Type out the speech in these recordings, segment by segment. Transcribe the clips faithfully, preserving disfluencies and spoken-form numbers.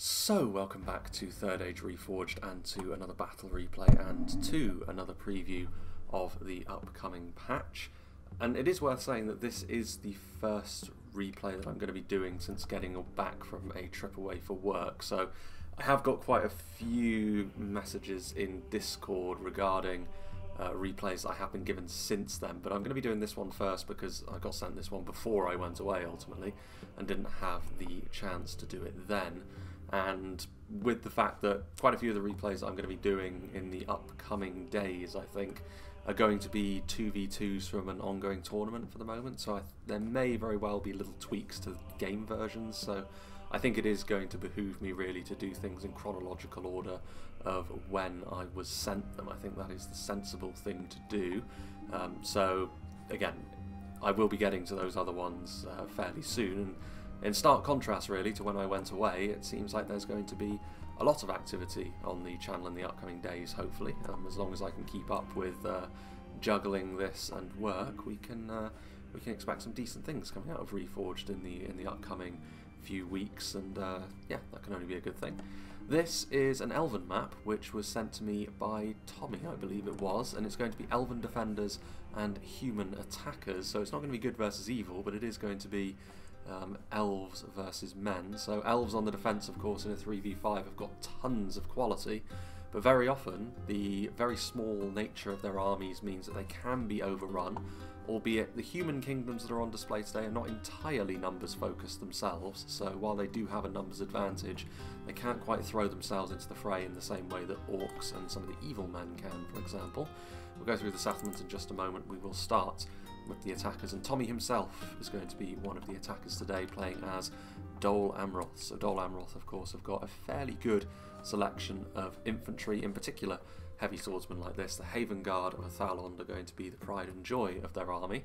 So, welcome back to Third Age Reforged and to another battle replay and to another preview of the upcoming patch. And it is worth saying that this is the first replay that I'm going to be doing since getting back from a trip away for work. So, I have got quite a few messages in Discord regarding uh, replays that I have been given since then. But I'm going to be doing this one first because I got sent this one before I went away ultimately and didn't have the chance to do it then. And with the fact that quite a few of the replays I'm going to be doing in the upcoming days, I think, are going to be two v twos from an ongoing tournament for the moment, so I th there may very well be little tweaks to game versions, so I think it is going to behoove me really to do things in chronological order of when I was sent them. I think that is the sensible thing to do. Um, so, again, I will be getting to those other ones uh, fairly soon, and in stark contrast, really, to when I went away, it seems like there's going to be a lot of activity on the channel in the upcoming days, hopefully. Um, as long as I can keep up with uh, juggling this and work, we can uh, we can expect some decent things coming out of Reforged in the in the upcoming few weeks, and uh, yeah, that can only be a good thing. This is an Elven map, which was sent to me by Tommy, I believe it was, and it's going to be Elven defenders and human attackers. So it's not going to be good versus evil, but it is going to be Um, elves versus men. So elves on the defence, of course, in a three v five have got tons of quality, but very often the very small nature of their armies means that they can be overrun, albeit the human kingdoms that are on display today are not entirely numbers focused themselves, so while they do have a numbers advantage, they can't quite throw themselves into the fray in the same way that orcs and some of the evil men can, for example. We'll go through the settlements in just a moment. We will start with the attackers, and Tommy himself is going to be one of the attackers today, playing as Dol Amroth. So Dol Amroth, of course, have got a fairly good selection of infantry, in particular heavy swordsmen like this. The Haven Guard of Athalond are going to be the pride and joy of their army,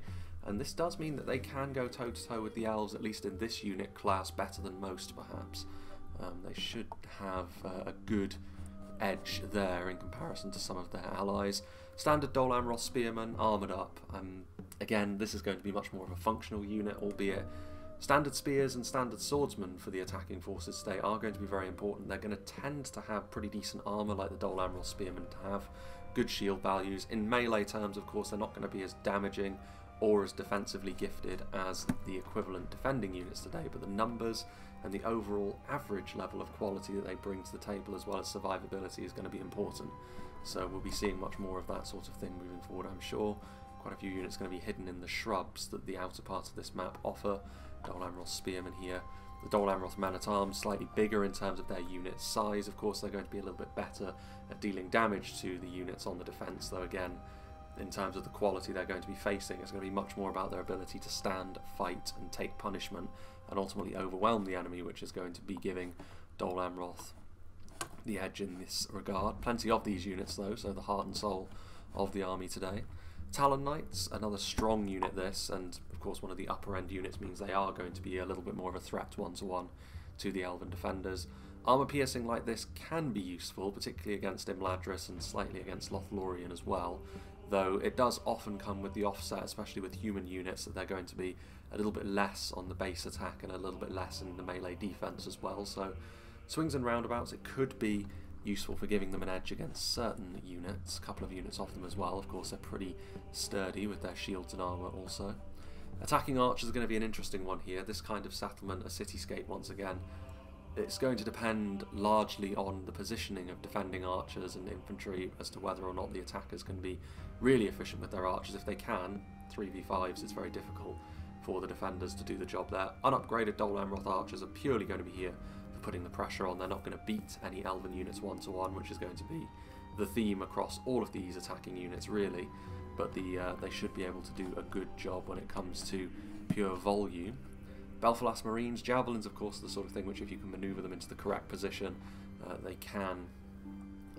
and this does mean that they can go toe-to-toe with the elves, at least in this unit class, better than most, perhaps. Um, they should have uh, a good edge there in comparison to some of their allies. Standard Dol Amroth Spearmen, armoured up. Um, again, this is going to be much more of a functional unit, albeit standard spears and standard swordsmen for the attacking forces today are going to be very important. They're going to tend to have pretty decent armour like the Dol Amroth Spearmen have, good shield values. In melee terms, of course, they're not going to be as damaging or as defensively gifted as the equivalent defending units today, but the numbers and the overall average level of quality that they bring to the table, as well as survivability, is going to be important. So we'll be seeing much more of that sort of thing moving forward, I'm sure. Quite a few units going to be hidden in the shrubs that the outer part of this map offer. Dol Amroth Spearmen here. The Dol Amroth Man-at-Arms, slightly bigger in terms of their unit size. Of course, they're going to be a little bit better at dealing damage to the units on the defence, though again, in terms of the quality they're going to be facing, it's going to be much more about their ability to stand, fight, and take punishment, and ultimately overwhelm the enemy, which is going to be giving Dol Amroth the edge in this regard. Plenty of these units, though, so the heart and soul of the army today. Talon Knights, another strong unit this, and of course one of the upper end units means they are going to be a little bit more of a threat one-to-one to the Elven Defenders. Armour piercing like this can be useful, particularly against Imladris and slightly against Lothlorien as well, though it does often come with the offset, especially with human units, that they're going to be a little bit less on the base attack and a little bit less in the melee defense as well, so swings and roundabouts, it could be useful for giving them an edge against certain units, a couple of units off them as well. Of course, they're pretty sturdy with their shields and armour also. Attacking archers are going to be an interesting one here. This kind of settlement, a cityscape once again, it's going to depend largely on the positioning of defending archers and infantry as to whether or not the attackers can be really efficient with their archers. If they can, three v fives, it's very difficult for the defenders to do the job there. Unupgraded Dol Amroth archers are purely going to be here for putting the pressure on. They're not going to beat any elven units one-to-one, which is going to be the theme across all of these attacking units, really. But the uh, they should be able to do a good job when it comes to pure volume. Belfast Marines, javelins, of course, the sort of thing which, if you can manoeuvre them into the correct position, uh, they can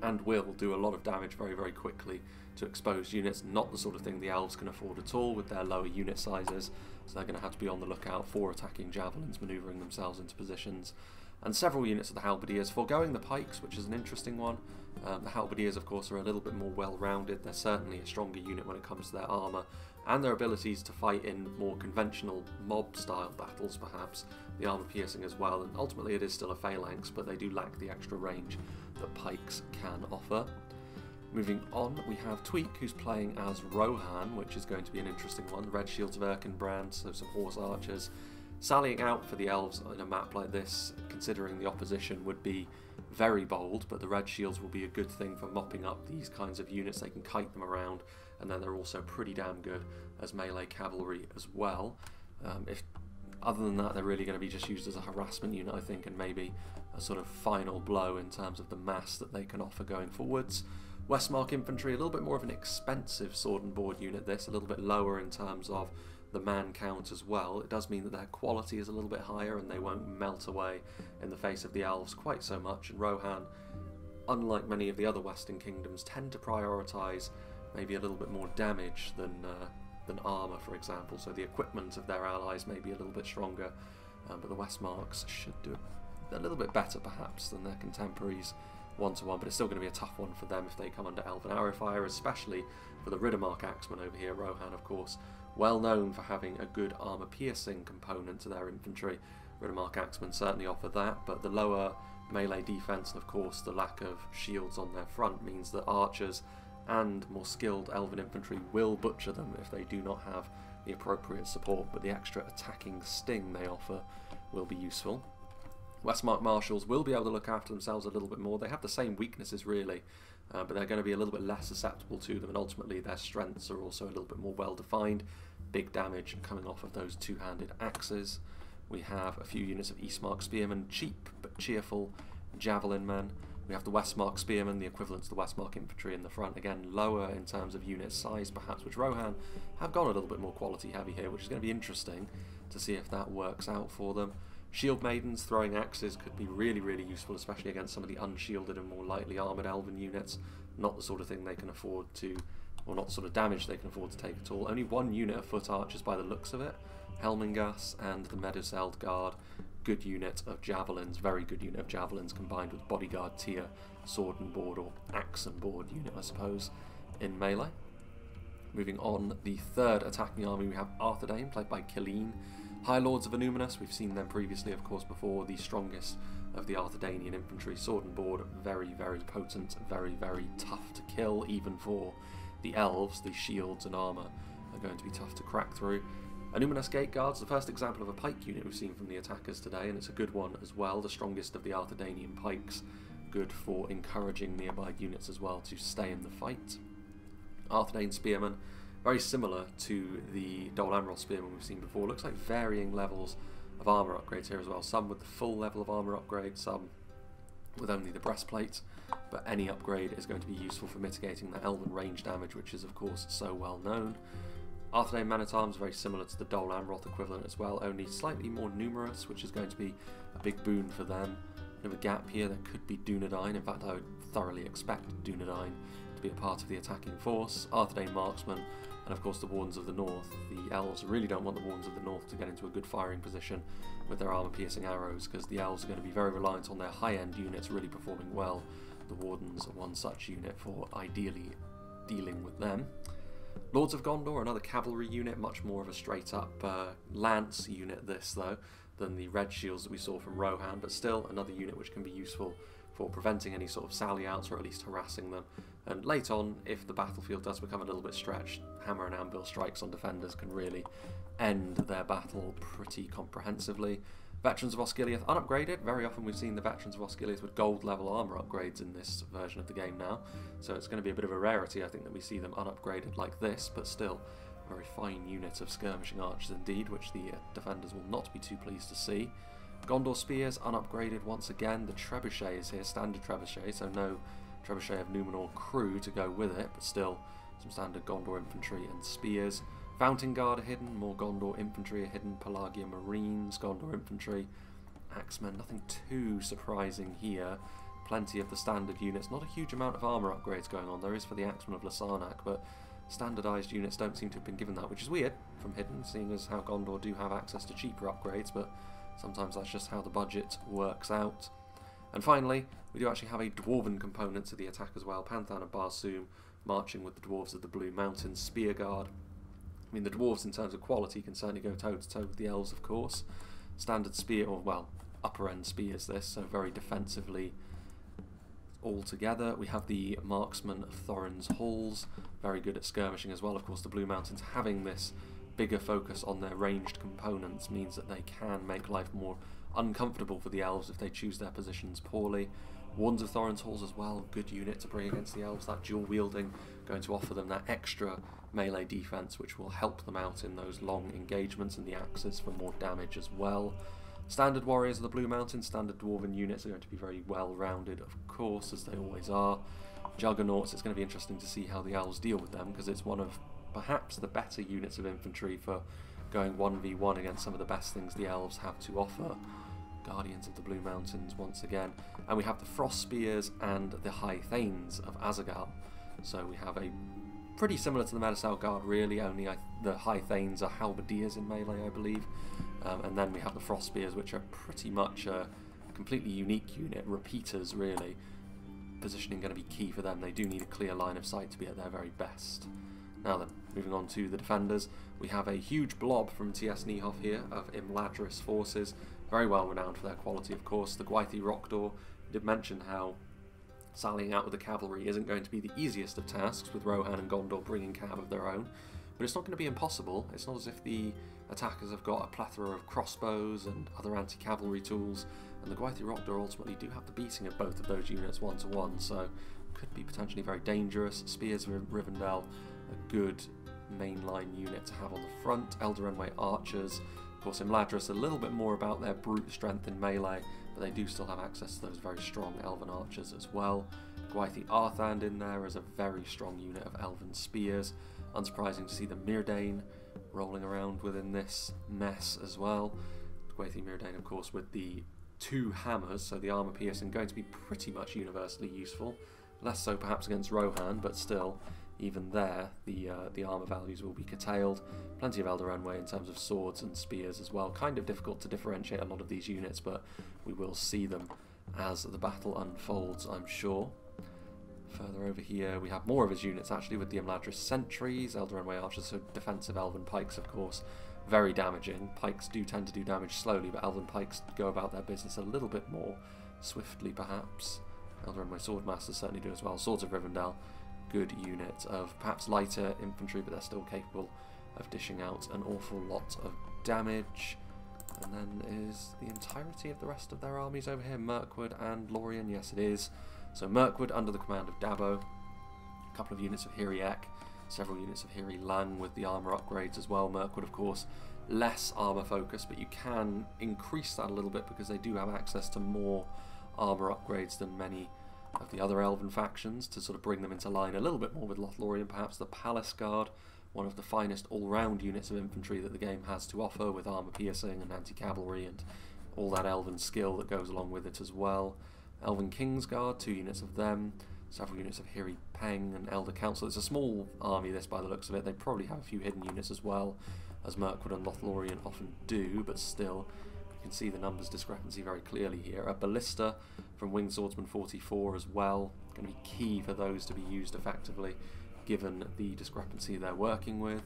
and will do a lot of damage very, very quickly to exposed units. Not the sort of thing the elves can afford at all with their lower unit sizes, so they're going to have to be on the lookout for attacking javelins, manoeuvring themselves into positions. And several units of the halberdiers, foregoing the pikes, which is an interesting one. Um, the halberdiers, of course, are a little bit more well-rounded. They're certainly a stronger unit when it comes to their armour, and their abilities to fight in more conventional mob-style battles perhaps, the armour piercing as well, and ultimately it is still a phalanx, but they do lack the extra range that pikes can offer. Moving on, we have Tweak, who's playing as Rohan, which is going to be an interesting one. Red Shields of Erkenbrand, so some horse archers. Sallying out for the elves on a map like this, considering the opposition, would be very bold, but the Red Shields will be a good thing for mopping up these kinds of units. They can kite them around, and then they're also pretty damn good as melee cavalry as well. Um, if Other than that, they're really going to be just used as a harassment unit, I think, and maybe a sort of final blow in terms of the mass that they can offer going forwards. Westmark Infantry, a little bit more of an expensive sword and board unit this, a little bit lower in terms of the man count as well. It does mean that their quality is a little bit higher and they won't melt away in the face of the elves quite so much, and Rohan, unlike many of the other Western Kingdoms, tend to prioritise maybe a little bit more damage than uh, than armour, for example, so the equipment of their allies may be a little bit stronger, um, but the Westmarks should do a little bit better perhaps than their contemporaries one to one, but it's still going to be a tough one for them if they come under Elven Arrow Fire, especially for the Riddermark Axeman over here. Rohan, of course, well known for having a good armour-piercing component to their infantry. Riddermark Axemen certainly offer that, but the lower melee defence and, of course, the lack of shields on their front means that archers and more skilled Elven infantry will butcher them if they do not have the appropriate support, but the extra attacking sting they offer will be useful. Westmark Marshals will be able to look after themselves a little bit more. They have the same weaknesses, really, uh, but they're going to be a little bit less susceptible to them, and ultimately their strengths are also a little bit more well-defined. Big damage coming off of those two-handed axes. We have a few units of Eastmark Spearmen, cheap but cheerful Javelin Men. We have the Westmark Spearmen, the equivalent to the Westmark Infantry in the front. Again, lower in terms of unit size, perhaps, which Rohan have gone a little bit more quality-heavy here, which is going to be interesting to see if that works out for them. Shield Maidens throwing axes could be really, really useful, especially against some of the unshielded and more lightly armoured elven units. Not the sort of thing they can afford to, or not the sort of damage they can afford to take at all. Only one unit of foot archers by the looks of it. Helmingas and the Meduseld Guard. Good unit of javelins, very good unit of javelins, combined with bodyguard tier, sword and board, or axe and board unit, I suppose, in melee. Moving on, the third attacking army, we have Arthedain, played by Killeen. High Lords of Illuminus, we've seen them previously, of course, before, the strongest of the Arthedainian infantry. Sword and board, very, very potent, very, very tough to kill, even for the elves. The shields and armour are going to be tough to crack through. Illuminus Gate Guards, the first example of a pike unit we've seen from the attackers today, and it's a good one as well, the strongest of the Arthedainian pikes, good for encouraging nearby units as well to stay in the fight. Arthedain Spearmen, very similar to the Dol Amroth Spearmen we've seen before. Looks like varying levels of armour upgrades here as well. Some with the full level of armour upgrade, some with only the breastplate. But any upgrade is going to be useful for mitigating the elven range damage, which is, of course, so well known. Arthedain Man-at-Arms, very similar to the Dol Amroth equivalent as well, only slightly more numerous, which is going to be a big boon for them. Bit of a gap here, there could be Dunedain. In fact, I would thoroughly expect Dunedain to be a part of the attacking force. Arthedain Marksman, and of course the Wardens of the North. The elves really don't want the Wardens of the North to get into a good firing position with their armour-piercing arrows, because the elves are going to be very reliant on their high-end units really performing well. The Wardens are one such unit for ideally dealing with them. Lords of Gondor, another cavalry unit, much more of a straight-up uh, lance unit this, though, than the Red Shields that we saw from Rohan, but still another unit which can be useful for preventing any sort of sally-outs, or at least harassing them. And late on, if the battlefield does become a little bit stretched, hammer and anvil strikes on defenders can really end their battle pretty comprehensively. Veterans of Osgiliath, unupgraded. Very often we've seen the Veterans of Osgiliath with gold-level armour upgrades in this version of the game now, so it's going to be a bit of a rarity, I think, that we see them unupgraded like this, but still a very fine unit of skirmishing archers indeed, which the defenders will not be too pleased to see. Gondor Spears, unupgraded once again. The Trebuchet is here, standard Trebuchet, so no Trebuchet of Numenor crew to go with it, but still some standard Gondor infantry and spears. Fountain Guard are hidden, more Gondor infantry are hidden. Pelagia Marines, Gondor infantry. Axemen, nothing too surprising here. Plenty of the standard units, not a huge amount of armour upgrades going on. There is for the Axemen of Lassarnak, but standardised units don't seem to have been given that, which is weird from Hidden, seeing as how Gondor do have access to cheaper upgrades, but sometimes that's just how the budget works out. And finally, we do actually have a Dwarven component to the attack as well. Panthan and Barsoom marching with the Dwarves of the Blue Mountains. Spear Guard, mean, the dwarves in terms of quality can certainly go toe to toe with the elves, of course. Standard spear, or well, upper end spear is this, so very defensively altogether. We have the marksman of Thorin's Halls, very good at skirmishing as well. Of course, the Blue Mountains having this bigger focus on their ranged components means that they can make life more uncomfortable for the elves if they choose their positions poorly. Wands of Thorin's Halls as well, good unit to bring against the elves. That dual wielding going to offer them that extra melee defense which will help them out in those long engagements, and the axes for more damage as well. Standard warriors of the Blue Mountains, standard dwarven units are going to be very well rounded, of course, as they always are. Juggernauts, it's going to be interesting to see how the elves deal with them, because it's one of perhaps the better units of infantry for going one v one against some of the best things the elves have to offer. Guardians of the Blue Mountains once again. And we have the Frost Spears and the High Thanes of Azaghal. So we have a pretty similar to the Medusal Guard, really, only I, the High Thanes are halberdiers in melee, I believe. Um, and then we have the Frost Spears, which are pretty much a completely unique unit, repeaters really. Positioning going to be key for them. They do need a clear line of sight to be at their very best. Now then, moving on to the defenders, we have a huge blob from T S Niehoff here of Imladris forces. Very well renowned for their quality, of course. The Gwythi Rockdaw did mention how sallying out with the cavalry isn't going to be the easiest of tasks, with Rohan and Gondor bringing cab of their own. But it's not going to be impossible. It's not as if the attackers have got a plethora of crossbows and other anti-cavalry tools, and the Gwythi Rockdaw ultimately do have the beating of both of those units one-to-one, so could be potentially very dangerous. Spears of Rivendell, a good mainline unit to have on the front. Eldarenway Archers, of course. Imladris, a little bit more about their brute strength in melee, but they do still have access to those very strong Elven Archers as well. Gwythi Arthand in there is a very strong unit of Elven Spears. Unsurprising to see the Mirdain rolling around within this mess as well. Gwythi Mirdain, of course, with the two hammers, so the armour piercing going to be pretty much universally useful. Less so perhaps against Rohan, but still, even there, the uh, the armour values will be curtailed. Plenty of Eldarenway in terms of swords and spears as well. Kind of difficult to differentiate a lot of these units, but we will see them as the battle unfolds, I'm sure. Further over here, we have more of his units, actually, with the Imladris Sentries, Eldarenway Archers, so defensive Elven Pikes, of course. Very damaging. Pikes do tend to do damage slowly, but Elven Pikes go about their business a little bit more swiftly, perhaps. Eldarenway Swordmasters certainly do as well. Swords of Rivendell, good unit of perhaps lighter infantry, but they're still capable of dishing out an awful lot of damage. And then is the entirety of the rest of their armies over here, Mirkwood and Lorien, yes it is. So Mirkwood under the command of Dabo, a couple of units of Hiri Ek, several units of Hiri Lang with the armour upgrades as well. Mirkwood, of course, less armour focused, but you can increase that a little bit because they do have access to more armour upgrades than many of the other elven factions, to sort of bring them into line a little bit more with Lothlorien. Perhaps the Palace Guard, one of the finest all-round units of infantry that the game has to offer, with armour piercing and anti-cavalry and all that elven skill that goes along with it as well. Elven Kingsguard, two units of them, several units of Hiri Peng and Elder Council. It's a small army this by the looks of it. They probably have a few hidden units as well, as Mirkwood and Lothlorien often do, but still, can see the numbers discrepancy very clearly here. A ballista from Winged Swordsman forty-four as well, going to be key for those to be used effectively given the discrepancy they're working with.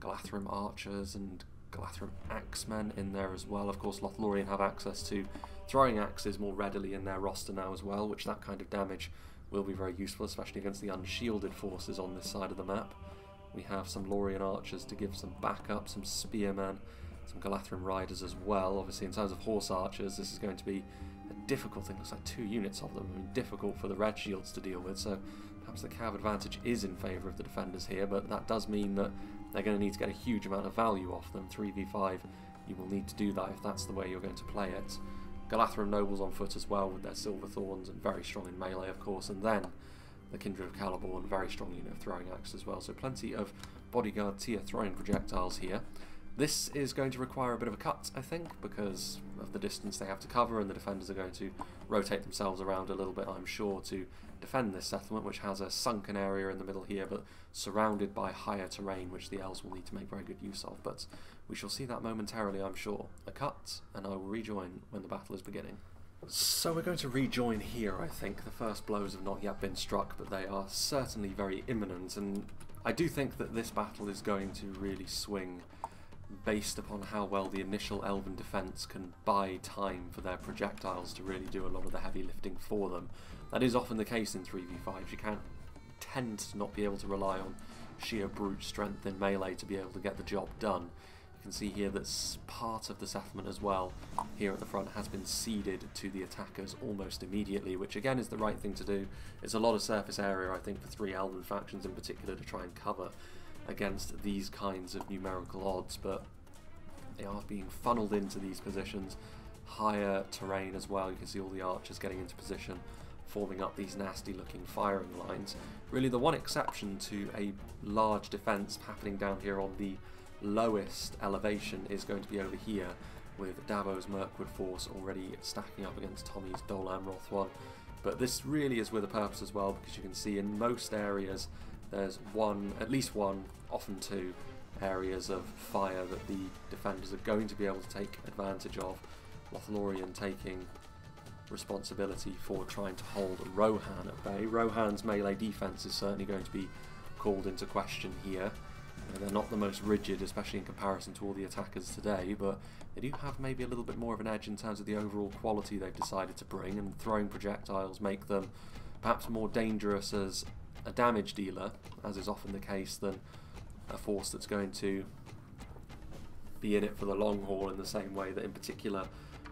Galathrim Archers and Galathrim Axemen in there as well. Of course, Lothlorien have access to throwing axes more readily in their roster now as well, which that kind of damage will be very useful, especially against the unshielded forces on this side of the map. We have some Lorien Archers to give some backup, some Spearmen, some Galathrim Riders as well. Obviously, in terms of Horse Archers, this is going to be a difficult thing. Looks like two units of them. I mean, difficult for the Red Shields to deal with, so perhaps the cav advantage is in favour of the defenders here, but that does mean that they're going to need to get a huge amount of value off them. three v five, you will need to do that if that's the way you're going to play it. Galathrim Nobles on foot as well, with their Silver Thorns, and very strong in melee, of course, and then the Kindred of Caliborn, very strong unit of Throwing Axe as well, so plenty of bodyguard tier throwing projectiles here. This is going to require a bit of a cut, I think, because of the distance they have to cover, and the defenders are going to rotate themselves around a little bit, I'm sure, to defend this settlement, which has a sunken area in the middle here, but surrounded by higher terrain, which the elves will need to make very good use of. But we shall see that momentarily, I'm sure. A cut, and I will rejoin when the battle is beginning. So we're going to rejoin here, I think. The first blows have not yet been struck, but they are certainly very imminent, and I do think that this battle is going to really swing based upon how well the initial Elven defence can buy time for their projectiles to really do a lot of the heavy lifting for them. That is often the case in three v fives. You can't tend to not be able to rely on sheer brute strength in melee to be able to get the job done. You can see here that part of the settlement as well here at the front has been ceded to the attackers almost immediately, which again is the right thing to do. It's a lot of surface area, I think, for three Elven factions in particular to try and cover against these kinds of numerical odds, but they are being funneled into these positions. Higher terrain as well, you can see all the archers getting into position, forming up these nasty looking firing lines. Really the one exception to a large defence happening down here on the lowest elevation is going to be over here, with Dabo's Mirkwood force already stacking up against Tommy's Dol Amroth one. But this really is with a purpose as well, because you can see in most areas there's one, at least one, often two, areas of fire that the defenders are going to be able to take advantage of. Lothlorien taking responsibility for trying to hold Rohan at bay. Rohan's melee defense is certainly going to be called into question here. You know, they're not the most rigid, especially in comparison to all the attackers today, but they do have maybe a little bit more of an edge in terms of the overall quality they've decided to bring, and throwing projectiles make them perhaps more dangerous as a damage dealer, as is often the case, than a force that's going to be in it for the long haul, in the same way that in particular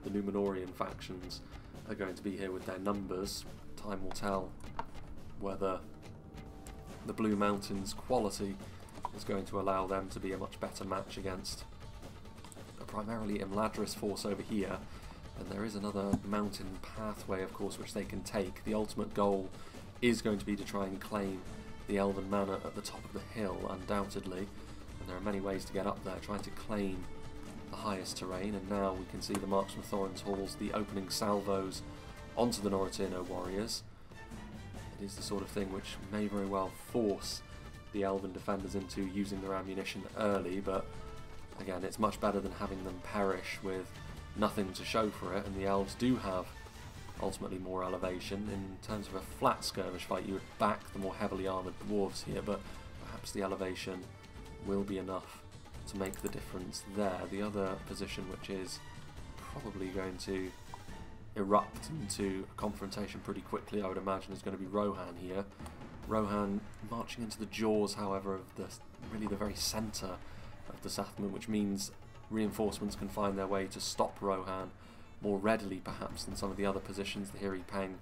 the Numenorean factions are going to be here with their numbers. Time will tell whether the Blue Mountains quality is going to allow them to be a much better match against a primarily Imladris force over here. And there is another mountain pathway, of course, which they can take. The ultimate goal is going to be to try and claim the Elven Manor at the top of the hill, undoubtedly. And there are many ways to get up there, trying to claim the highest terrain. And now we can see the marks from Thorin's Halls, the opening salvos onto the Norotino warriors. It is the sort of thing which may very well force the Elven defenders into using their ammunition early, but again, it's much better than having them perish with nothing to show for it. And the Elves do have ultimately more elevation. In terms of a flat skirmish fight, you would back the more heavily armoured dwarves here, but perhaps the elevation will be enough to make the difference there. The other position, which is probably going to erupt into a confrontation pretty quickly, I would imagine, is going to be Rohan here. Rohan marching into the jaws, however, of the really the very centre of the settlement, which means reinforcements can find their way to stop Rohan more readily perhaps than some of the other positions. The Hiri Peng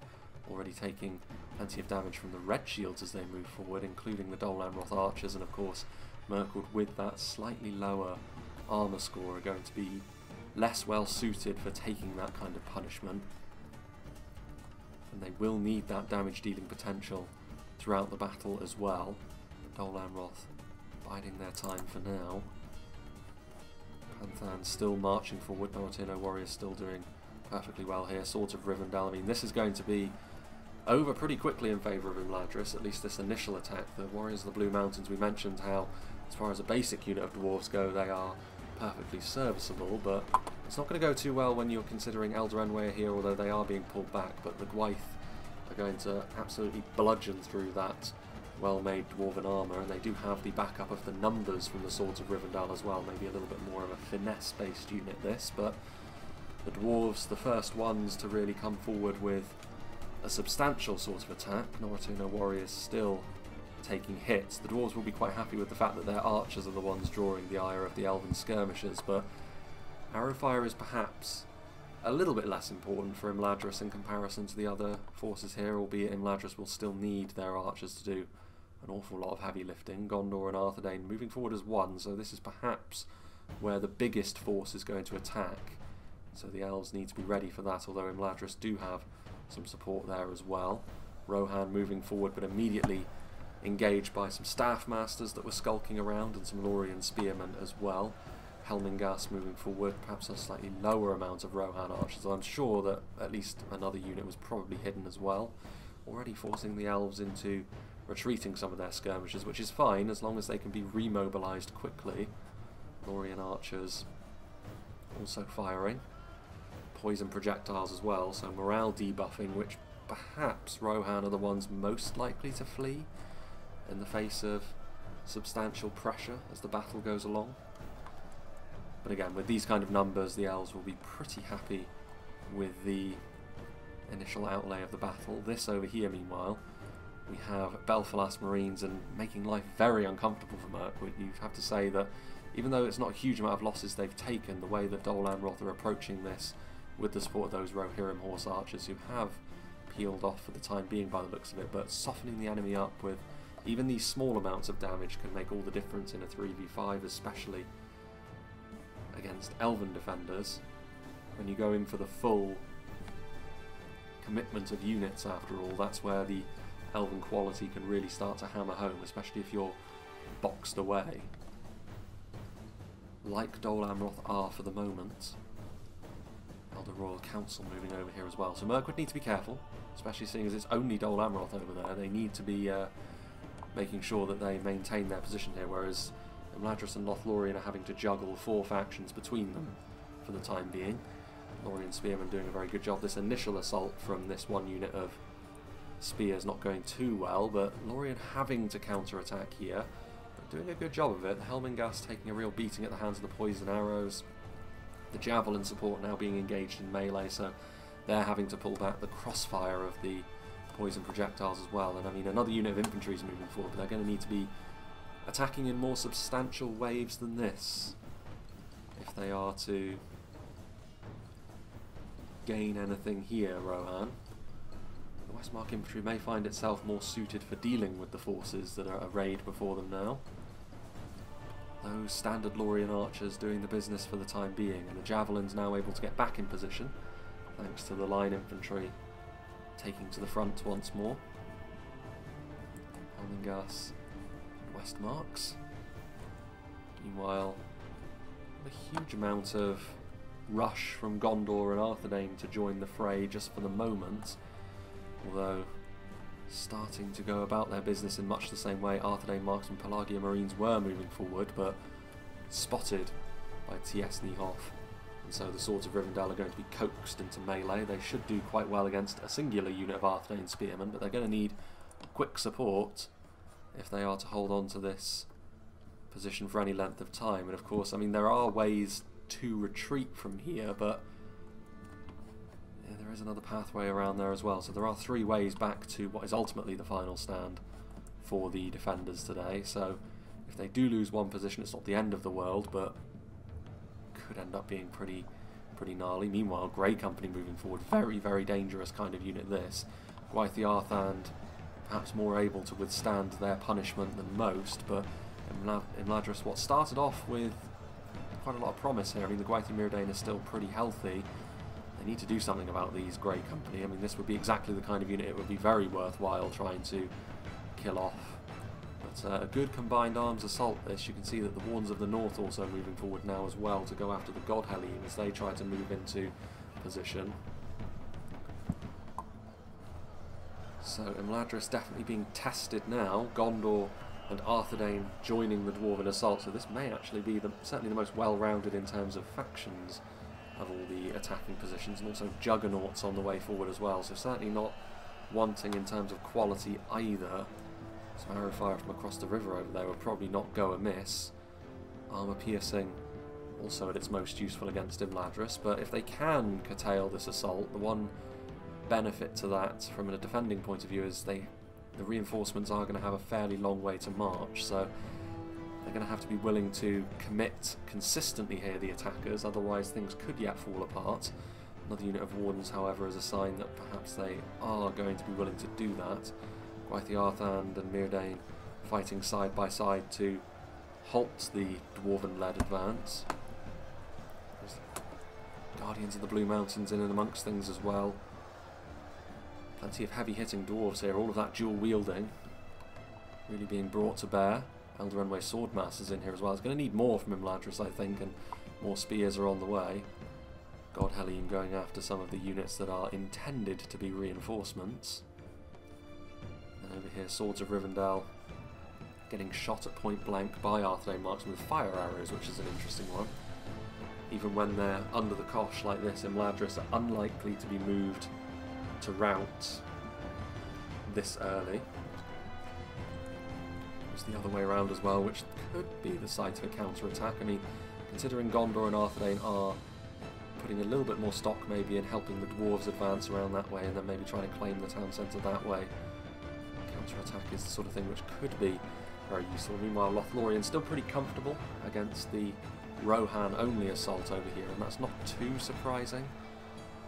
already taking plenty of damage from the red shields as they move forward, including the Dol Amroth archers, and of course Mirkwood, with that slightly lower armour score, are going to be less well suited for taking that kind of punishment. And they will need that damage dealing potential throughout the battle as well. Dol Amroth biding their time for now. Panthan still marching forward, Norotino warriors still doing perfectly well here. Swords of Rivendell, I mean, this is going to be over pretty quickly in favour of Imladris, at least this initial attack. The warriors of the Blue Mountains, we mentioned how, as far as a basic unit of dwarves go, they are perfectly serviceable, but it's not going to go too well when you're considering Eldorenweir here, although they are being pulled back, but the Gwaith are going to absolutely bludgeon through that well-made dwarven armour, and they do have the backup of the numbers from the Swords of Rivendell as well. Maybe a little bit more of a finesse-based unit this, but the dwarves, the first ones to really come forward with a substantial sort of attack. Norotino warriors still taking hits. The dwarves will be quite happy with the fact that their archers are the ones drawing the ire of the Elven skirmishers, but arrow fire is perhaps a little bit less important for Imladris in comparison to the other forces here, albeit Imladris will still need their archers to do an awful lot of heavy lifting. Gondor and Arthedain moving forward as one, so this is perhaps where the biggest force is going to attack. So the Elves need to be ready for that, although Imladris do have some support there as well. Rohan moving forward, but immediately engaged by some staff masters that were skulking around and some Lorien spearmen as well. Helmingas moving forward, perhaps a slightly lower amount of Rohan archers. I'm sure that at least another unit was probably hidden as well. Already forcing the Elves into retreating some of their skirmishers, which is fine as long as they can be remobilised quickly. Lorien archers also firing. Poison projectiles as well, so morale debuffing, which perhaps Rohan are the ones most likely to flee in the face of substantial pressure as the battle goes along. But again, with these kind of numbers, the elves will be pretty happy with the initial outlay of the battle. This over here, meanwhile, we have Belphalas Marines and making life very uncomfortable for Mirkwood. You have to say that even though it's not a huge amount of losses they've taken, the way that Dol Amroth are approaching this with the support of those Rohirrim horse archers who have peeled off for the time being by the looks of it, but softening the enemy up with even these small amounts of damage can make all the difference in a three v five, especially against elven defenders. When you go in for the full commitment of units after all, that's where the elven quality can really start to hammer home, especially if you're boxed away, like Dol Amroth are for the moment. Elder Royal Council moving over here as well, so Mirkwood need to be careful, especially seeing as it's only Dol Amroth over there. They need to be uh, making sure that they maintain their position here, whereas Imladris and Lothlorien are having to juggle four factions between them for the time being. Lorien Spearmen doing a very good job. This initial assault from this one unit of spears not going too well, but Lorien having to counter-attack here, but doing a good job of it. Helmingast taking a real beating at the hands of the poison arrows. The javelin support now being engaged in melee, so they're having to pull back the crossfire of the poison projectiles as well. And I mean, another unit of infantry is moving forward, but they're going to need to be attacking in more substantial waves than this if they are to gain anything here, Rohan. The Westmark infantry may find itself more suited for dealing with the forces that are arrayed before them now. Those standard Lorien archers doing the business for the time being, and the javelins now able to get back in position thanks to the line infantry taking to the front once more. Helmingast, Westmarks. Meanwhile, a huge amount of rush from Gondor and Arthedain to join the fray just for the moment, although starting to go about their business in much the same way Arthedain Marksman Pelagia Marines were moving forward, but spotted by T S Niehoff. And so the Swords of Rivendell are going to be coaxed into melee. They should do quite well against a singular unit of Arthedain Spearmen, but they're going to need quick support if they are to hold on to this position for any length of time. And of course, I mean, there are ways to retreat from here, but there is another pathway around there as well, so there are three ways back to what is ultimately the final stand for the defenders today. So if they do lose one position, it's not the end of the world, but could end up being pretty pretty gnarly. Meanwhile, Grey Company moving forward, very very dangerous kind of unit this. Gwaith Arthand perhaps more able to withstand their punishment than most, but Imladris, what started off with quite a lot of promise here. I mean, the Gwaith Mirrodin is still pretty healthy. They need to do something about these Grey Company. I mean, this would be exactly the kind of unit it would be very worthwhile trying to kill off. But uh, a good combined arms assault this. You can see that the Warns of the North also moving forward now as well to go after the God Helene as they try to move into position. So Imladris definitely being tested now. Gondor and Arthedain joining the Dwarven assault. So this may actually be the, certainly the most well-rounded in terms of factions of all the attacking positions, and also juggernauts on the way forward as well, so certainly not wanting in terms of quality either. Some arrow fire from across the river over there would probably not go amiss. Armour piercing also at its most useful against Imladris, but if they can curtail this assault, the one benefit to that from a defending point of view is they, the reinforcements are going to have a fairly long way to march, so they're going to have to be willing to commit consistently here, the attackers, otherwise things could yet fall apart. Another unit of Wardens, however, is a sign that perhaps they are going to be willing to do that. Gwaith Arthand and Mirrodin fighting side by side to halt the Dwarven-led advance. There's the Guardians of the Blue Mountains in and amongst things as well. Plenty of heavy-hitting Dwarves here, all of that dual-wielding really being brought to bear. Elder Runway Swordmass is in here as well. It's going to need more from Imladris, I think, and more spears are on the way. God Helene going after some of the units that are intended to be reinforcements. And over here, Swords of Rivendell getting shot at point blank by Arthedain Marksmen with fire arrows, which is an interesting one. Even when they're under the cosh like this, Imladris are unlikely to be moved to rout this early. was the other way around as well, which could be the site of a counter-attack. I mean, considering Gondor and Arthedain are putting a little bit more stock maybe in helping the dwarves advance around that way and then maybe trying to claim the town centre that way, counter-attack is the sort of thing which could be very useful. Meanwhile, Lothlorien still pretty comfortable against the Rohan-only assault over here, and that's not too surprising.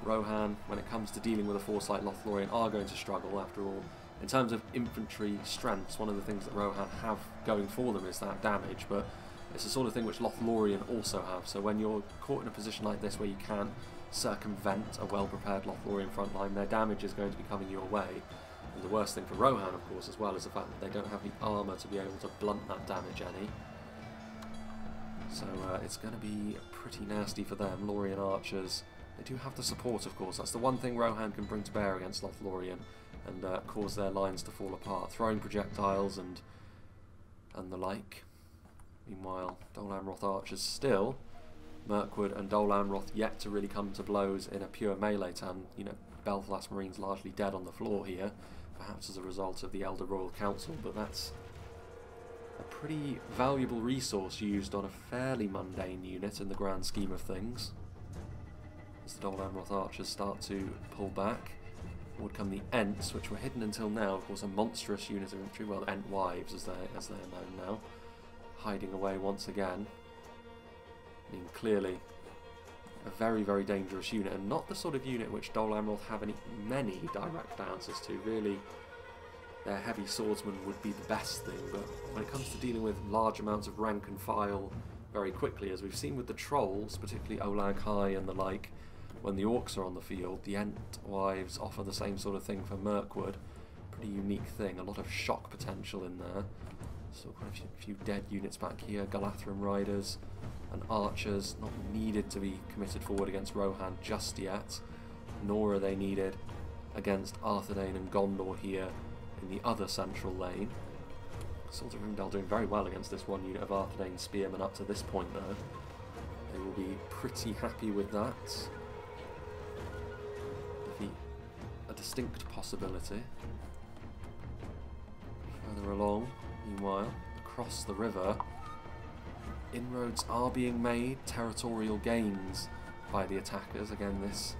Rohan, when it comes to dealing with a force like Lothlorien, are going to struggle after all. In terms of infantry strengths, one of the things that Rohan have going for them is that damage, but it's the sort of thing which Lothlorien also have. So when you're caught in a position like this where you can't circumvent a well-prepared Lothlorien frontline, their damage is going to be coming your way. And the worst thing for Rohan, of course, as well, is the fact that they don't have the armour to be able to blunt that damage any. So uh, it's going to be pretty nasty for them. Lorien archers, they do have the support, of course. That's the one thing Rohan can bring to bear against Lothlorien and uh, cause their lines to fall apart, throwing projectiles and and the like. Meanwhile, Dol Amroth archers still, Mirkwood and Dol Amroth yet to really come to blows in a pure melee turn. You know, Belfast Marines largely dead on the floor here, perhaps as a result of the Elder Royal Council, but that's a pretty valuable resource used on a fairly mundane unit in the grand scheme of things. As the Dol Amroth archers start to pull back, would come the Ents, which were hidden until now, of course, a monstrous unit of infantry, well, Ent Wives as they're, as they're known now, hiding away once again. I mean, clearly a very, very dangerous unit, and not the sort of unit which Dol Amroth have any, many direct answers to. Really, their heavy swordsman would be the best thing, but when it comes to dealing with large amounts of rank and file very quickly, as we've seen with the trolls, particularly Olag High and the like, when the orcs are on the field, the Entwives offer the same sort of thing for Mirkwood. Pretty unique thing, a lot of shock potential in there. So quite a few dead units back here, Galathrim Riders and Archers, not needed to be committed forward against Rohan just yet, nor are they needed against Arthedain and Gondor here in the other central lane. Sildarindal doing very well against this one unit of Arthedain Spearmen up to this point though. They will be pretty happy with that. Defeat a distinct possibility. Further along, meanwhile, across the river, inroads are being made, territorial gains by the attackers. Again, this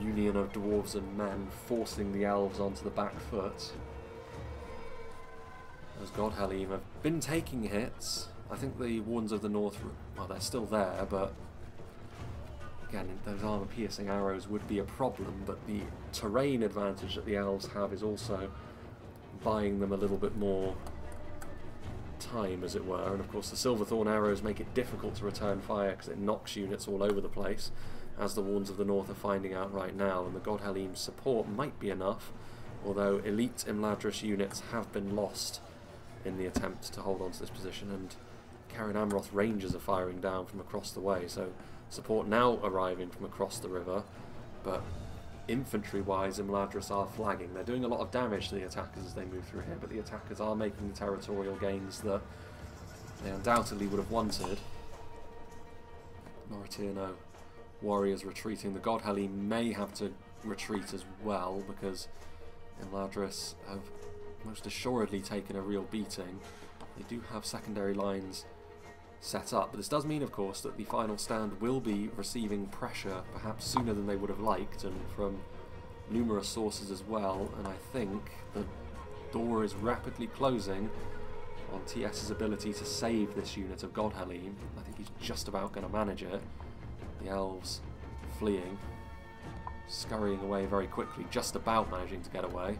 union of dwarves and men forcing the elves onto the back foot. As Godhellim have been taking hits. I think the Wardens of the North, well, they're still there, but again, those armour-piercing arrows would be a problem, but the terrain advantage that the elves have is also buying them a little bit more time, as it were. And of course the Silverthorn arrows make it difficult to return fire because it knocks units all over the place, as the Wardens of the North are finding out right now, and the Godhellim's support might be enough, although elite Imladris units have been lost in the attempt to hold on to this position, and Cairn Amroth Rangers are firing down from across the way, so support now arriving from across the river, but infantry-wise Imladris are flagging. They're doing a lot of damage to the attackers as they move through here, but the attackers are making the territorial gains that they undoubtedly would have wanted. Mauritano warriors retreating. The Godhelli may have to retreat as well, because Imladris have most assuredly taken a real beating. They do have secondary lines set up, but this does mean, of course, that the final stand will be receiving pressure perhaps sooner than they would have liked, and from numerous sources as well, and I think the door is rapidly closing on TS's ability to save this unit of Godhellim. I think he's just about going to manage it. The elves fleeing, scurrying away very quickly, just about managing to get away.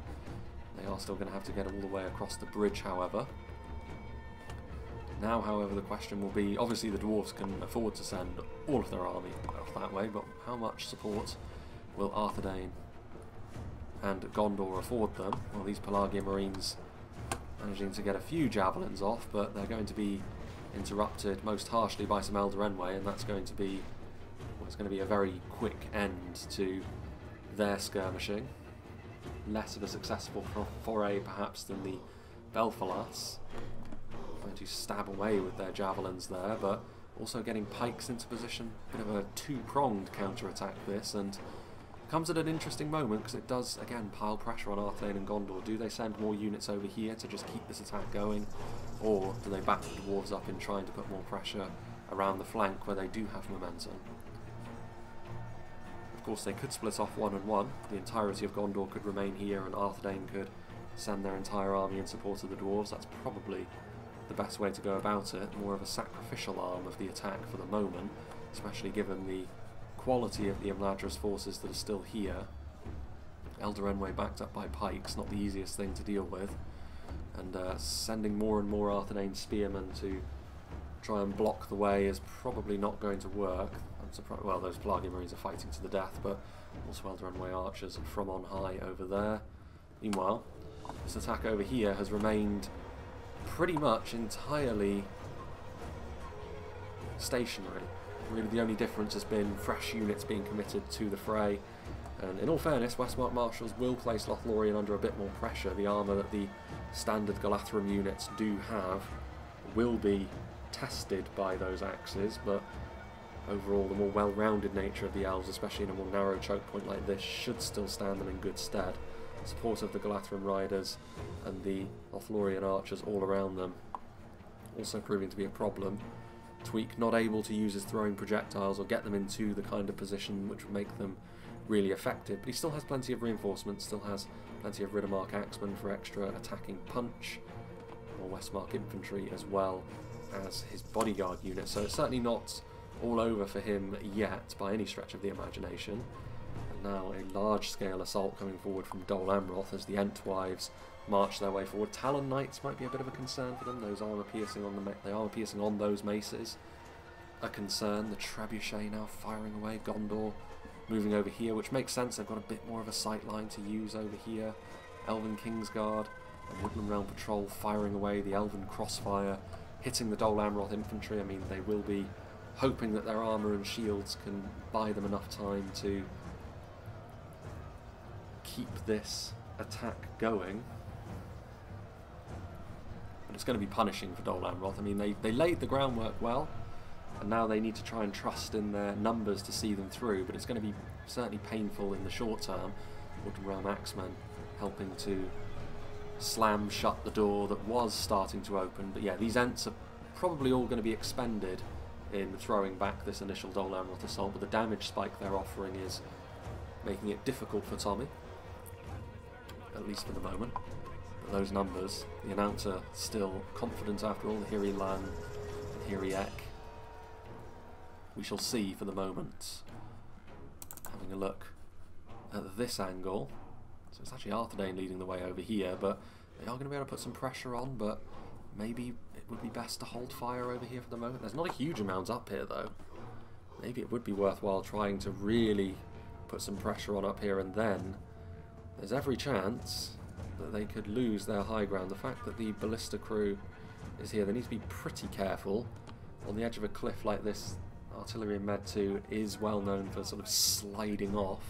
They are still going to have to get all the way across the bridge, however. Now, however, the question will be, obviously the dwarves can afford to send all of their army off that way, but how much support will Arthedain and Gondor afford them? Well, these Pelagia Marines managing to get a few javelins off, but they're going to be interrupted most harshly by some Elder Enway, and that's going to be, well, it's going to be a very quick end to their skirmishing. Less of a successful foray, perhaps, than the Belfalas, trying to stab away with their javelins there, but also getting pikes into position. Bit of a two-pronged counter-attack this, and comes at an interesting moment because it does, again, pile pressure on Arthedain and Gondor. Do they send more units over here to just keep this attack going? or do they back the dwarves up in trying to put more pressure around the flank where they do have momentum? Of course, they could split off one and one. The entirety of Gondor could remain here, and Arthedain could send their entire army in support of the dwarves. That's probably the best way to go about it, more of a sacrificial arm of the attack for the moment, especially given the quality of the Imladris forces that are still here. Eldarenway backed up by pikes, not the easiest thing to deal with, and uh, sending more and more Arthedain spearmen to try and block the way is probably not going to work. I'm surprised, well, those Pelagi Marines are fighting to the death, but also Eldarenway archers from on high over there. Meanwhile, this attack over here has remained pretty much entirely stationary. Really, the only difference has been fresh units being committed to the fray. And in all fairness, Westmark Marshals will place Lothlorien under a bit more pressure. The armour that the standard Galathrim units do have will be tested by those axes, but overall the more well-rounded nature of the elves, especially in a more narrow choke point like this, should still stand them in good stead. The support of the Galathrim riders and the Lothlorien archers all around them also proving to be a problem. Tweak not able to use his throwing projectiles or get them into the kind of position which would make them really effective, but he still has plenty of reinforcements, still has plenty of Riddermark Axemen for extra attacking punch, or Westmark Infantry, as well as his bodyguard unit, so it's certainly not all over for him yet by any stretch of the imagination. And now a large-scale assault coming forward from Dol Amroth as the Entwives march their way forward. Talon Knights might be a bit of a concern for them, those armour-piercing on, the the armour-piercing on those maces. A concern, the Trebuchet now firing away, Gondor moving over here, which makes sense, they've got a bit more of a sight line to use over here. Elven Kingsguard and Woodland Realm Patrol firing away, the Elven Crossfire hitting the Dol Amroth infantry. I mean, they will be hoping that their armour and shields can buy them enough time to keep this attack going. But it's going to be punishing for Dol Amroth. I mean, they, they laid the groundwork well, and now they need to try and trust in their numbers to see them through, but it's going to be certainly painful in the short term. Woodland Realm Axemen helping to slam shut the door that was starting to open, but yeah, these Ents are probably all going to be expended in throwing back this initial Dol Amroth assault, but the damage spike they're offering is making it difficult for Tommy, at least for the moment. But those numbers, the announcer still confident after all, the Hiri Lan, the Hiri Ek. We shall see for the moment. Having a look at this angle, so it's actually Arthedain leading the way over here, but they are going to be able to put some pressure on, but maybe it would be best to hold fire over here for the moment. There's not a huge amount up here, though. Maybe it would be worthwhile trying to really put some pressure on up here, and then there's every chance that they could lose their high ground. The fact that the ballista crew is here, they need to be pretty careful. On the edge of a cliff like this, artillery in Med two is well known for sort of sliding off.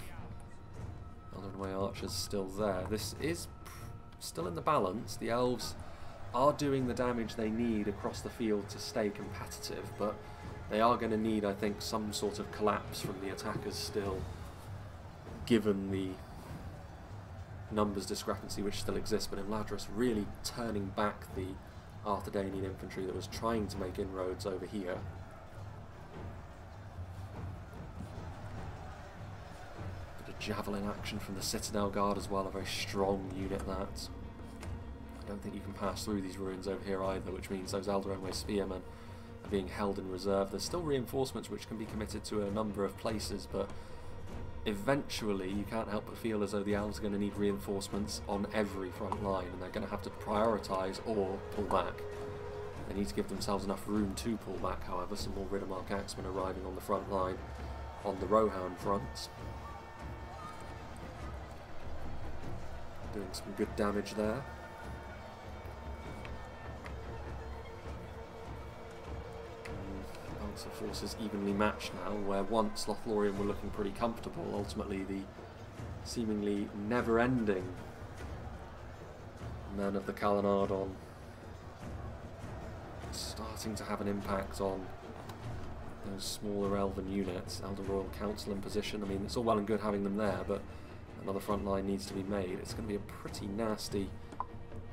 Eldarenway archers still there. This is still in the balance. The elves are doing the damage they need across the field to stay competitive, but they are going to need, I think, some sort of collapse from the attackers still, given the numbers discrepancy which still exists. But Imladris really turning back the Arthedainian infantry that was trying to make inroads over here. Bit of javelin action from the Citadel Guard as well, a very strong unit that. I don't think you can pass through these ruins over here either, which means those Eldarenway spearmen are being held in reserve. There's still reinforcements which can be committed to a number of places, but eventually you can't help but feel as though the elves are going to need reinforcements on every front line, and they're going to have to prioritise or pull back. They need to give themselves enough room to pull back, however. Some more Riddermark Axemen arriving on the front line on the Rohan front. Doing some good damage there. So forces evenly matched now, where once Lothlorien were looking pretty comfortable, ultimately the seemingly never-ending men of the Kalanardon starting to have an impact on those smaller elven units. Elder Royal Council in position. I mean, it's all well and good having them there, but another front line needs to be made. It's going to be a pretty nasty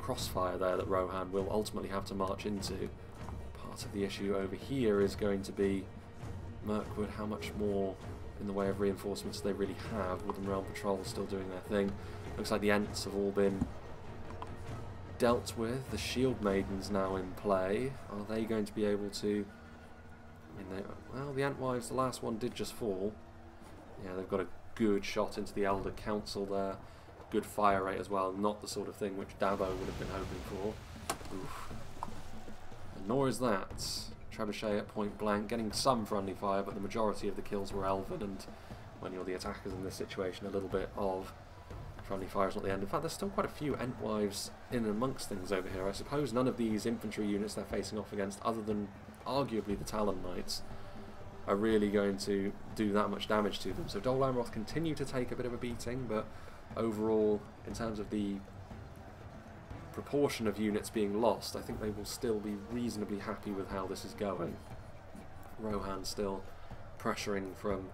crossfire there that Rohan will ultimately have to march into. Part of the issue over here is going to be Mirkwood, how much more in the way of reinforcements they really have. Wooden Realm Patrol still doing their thing. Looks like the Ents have all been dealt with. The Shield Maidens now in play. Are they going to be able to... I mean, they, well, the Antwives, the last one, did just fall. Yeah, they've got a good shot into the Elder Council there. Good fire rate as well. Not the sort of thing which Dabo would have been hoping for. Oof. And nor is that. Trebuchet at point blank, getting some friendly fire, but the majority of the kills were elven, and when you're the attackers in this situation, a little bit of friendly fire is not the end. In fact, there's still quite a few Entwives in and amongst things over here. I suppose none of these infantry units they're facing off against, other than arguably the Talon Knights, are really going to do that much damage to them. So Dol Amroth continue to take a bit of a beating, but overall, in terms of the proportion of units being lost, I think they will still be reasonably happy with how this is going. Rohan still pressuring from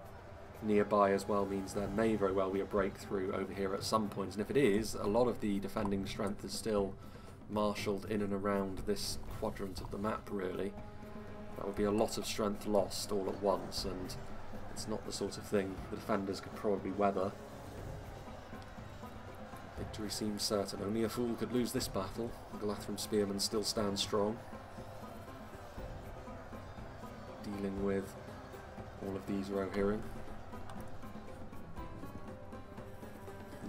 nearby as well means there may very well be a breakthrough over here at some points, and if it is, a lot of the defending strength is still marshalled in and around this quadrant of the map, really. That would be a lot of strength lost all at once, and it's not the sort of thing the defenders could probably weather. Victory seems certain. Only a fool could lose this battle. The Galathrim Spearmen still stand strong. Dealing with all of these Rohirrim.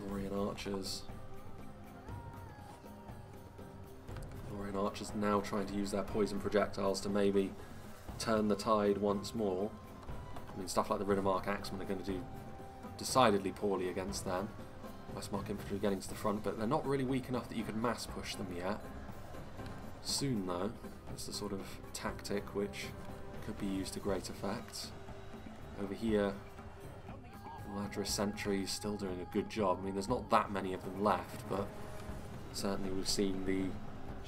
Lorien Archers. Lorien Archers now trying to use their poison projectiles to maybe turn the tide once more. I mean, stuff like the Riddermark Axemen are going to do decidedly poorly against them. Westmark infantry getting to the front, but they're not really weak enough that you can mass push them yet. Soon, though, it's the sort of tactic which could be used to great effect. Over here, Imladris sentries still doing a good job. I mean, there's not that many of them left, but certainly we've seen the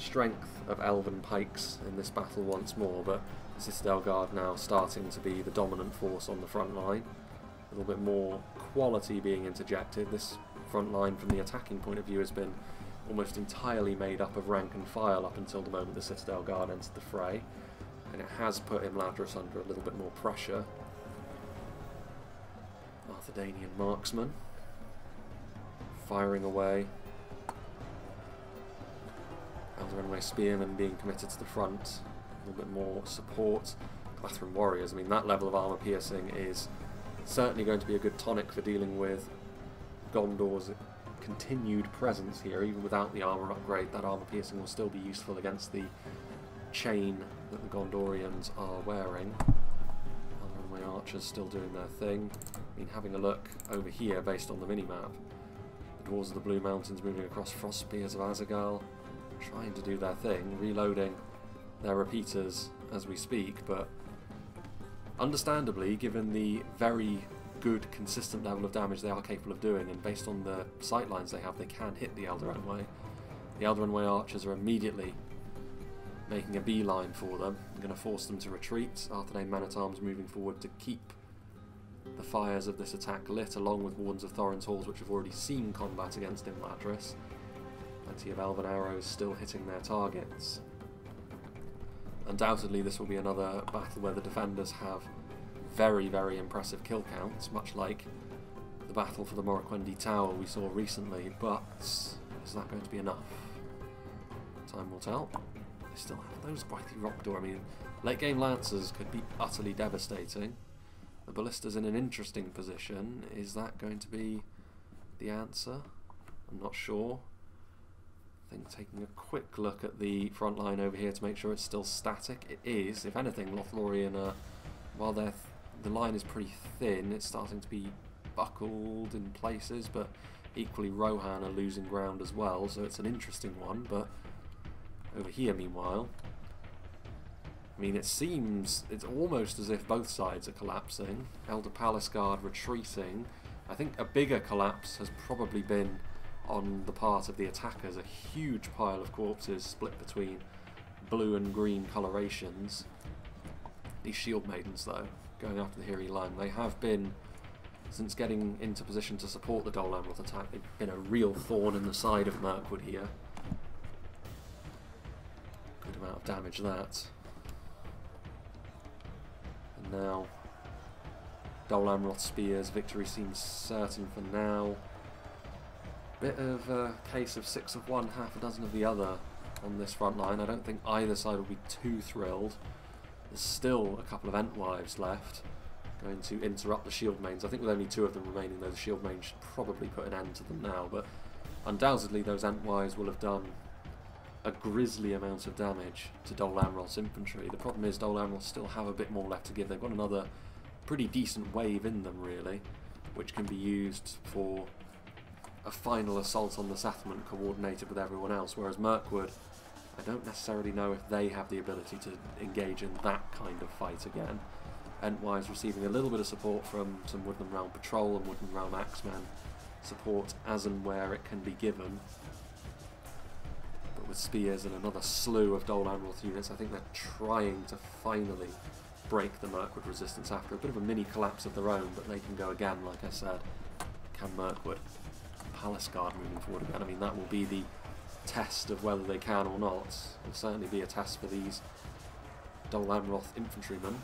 strength of elven pikes in this battle once more, but the Citadel Guard now starting to be the dominant force on the front line. A little bit more quality being interjected. This front line from the attacking point of view has been almost entirely made up of rank and file up until the moment the Citadel Guard entered the fray, and it has put Imladris under a little bit more pressure. Arthedainian marksman firing away. Eldarinway spearmen being committed to the front, a little bit more support. Galathrim warriors, I mean, that level of armour piercing is certainly going to be a good tonic for dealing with Gondor's continued presence here. Even without the armour upgrade, that armour piercing will still be useful against the chain that the Gondorians are wearing. Eldarinway archers still doing their thing. I mean, having a look over here based on the minimap, the Dwarves of the Blue Mountains moving across Frostbeards of Azaghal, trying to do their thing, reloading their repeaters as we speak, but understandably, given the very good, consistent level of damage they are capable of doing, and based on the sight lines they have, they can hit the Eldarinway. The Eldarinway archers are immediately making a beeline for them. I'm going to force them to retreat. Arthedain Man-at-Arms moving forward to keep the fires of this attack lit, along with Wardens of Thorin's Halls, which have already seen combat against Imladris. Plenty of elven arrows still hitting their targets. Undoubtedly, this will be another battle where the defenders have very, very impressive kill counts, much like the battle for the Morroquindi Tower we saw recently, but is that going to be enough? Time will tell. They still have those Gwythy Rockdaw. I mean, late-game Lancers could be utterly devastating. The Ballista's in an interesting position. Is that going to be the answer? I'm not sure. I think taking a quick look at the front line over here to make sure it's still static. It is. If anything, Lothlorien, uh, while th the line is pretty thin, it's starting to be buckled in places, but equally Rohan are losing ground as well, so it's an interesting one. But over here, meanwhile, I mean, it seems it's almost as if both sides are collapsing. Elder Palace Guard retreating. I think a bigger collapse has probably been on the part of the attackers, a huge pile of corpses split between blue and green colorations. These Shield Maidens, though, going after the Hiri line, they have been, since getting into position to support the Dol Amroth attack, they've been a real thorn in the side of Mirkwood here. Good amount of damage, that. And now, Dol Amroth spears. Victory seems certain for now. Bit of a case of six of one, half a dozen of the other on this front line. I don't think either side will be too thrilled. There's still a couple of Entwives left going to interrupt the shield mains. I think with only two of them remaining, though, the shield mains should probably put an end to them now. But undoubtedly, those Entwives will have done a grisly amount of damage to Dol Amroth's infantry. The problem is Dol Amroth still have a bit more left to give. They've got another pretty decent wave in them, really, which can be used for a final assault on the settlement coordinated with everyone else, whereas Mirkwood, I don't necessarily know if they have the ability to engage in that kind of fight again. Entwives receiving a little bit of support from some Woodland Realm Patrol and Woodland Realm Axeman support as and where it can be given. But with spears and another slew of Dol Amroth units, I think they're trying to finally break the Mirkwood resistance after a bit of a mini collapse of their own, but they can go again, like I said. Can Mirkwood? Palace Guard moving forward again. I mean, that will be the test of whether they can or not. It'll certainly be a test for these Dol Amroth infantrymen.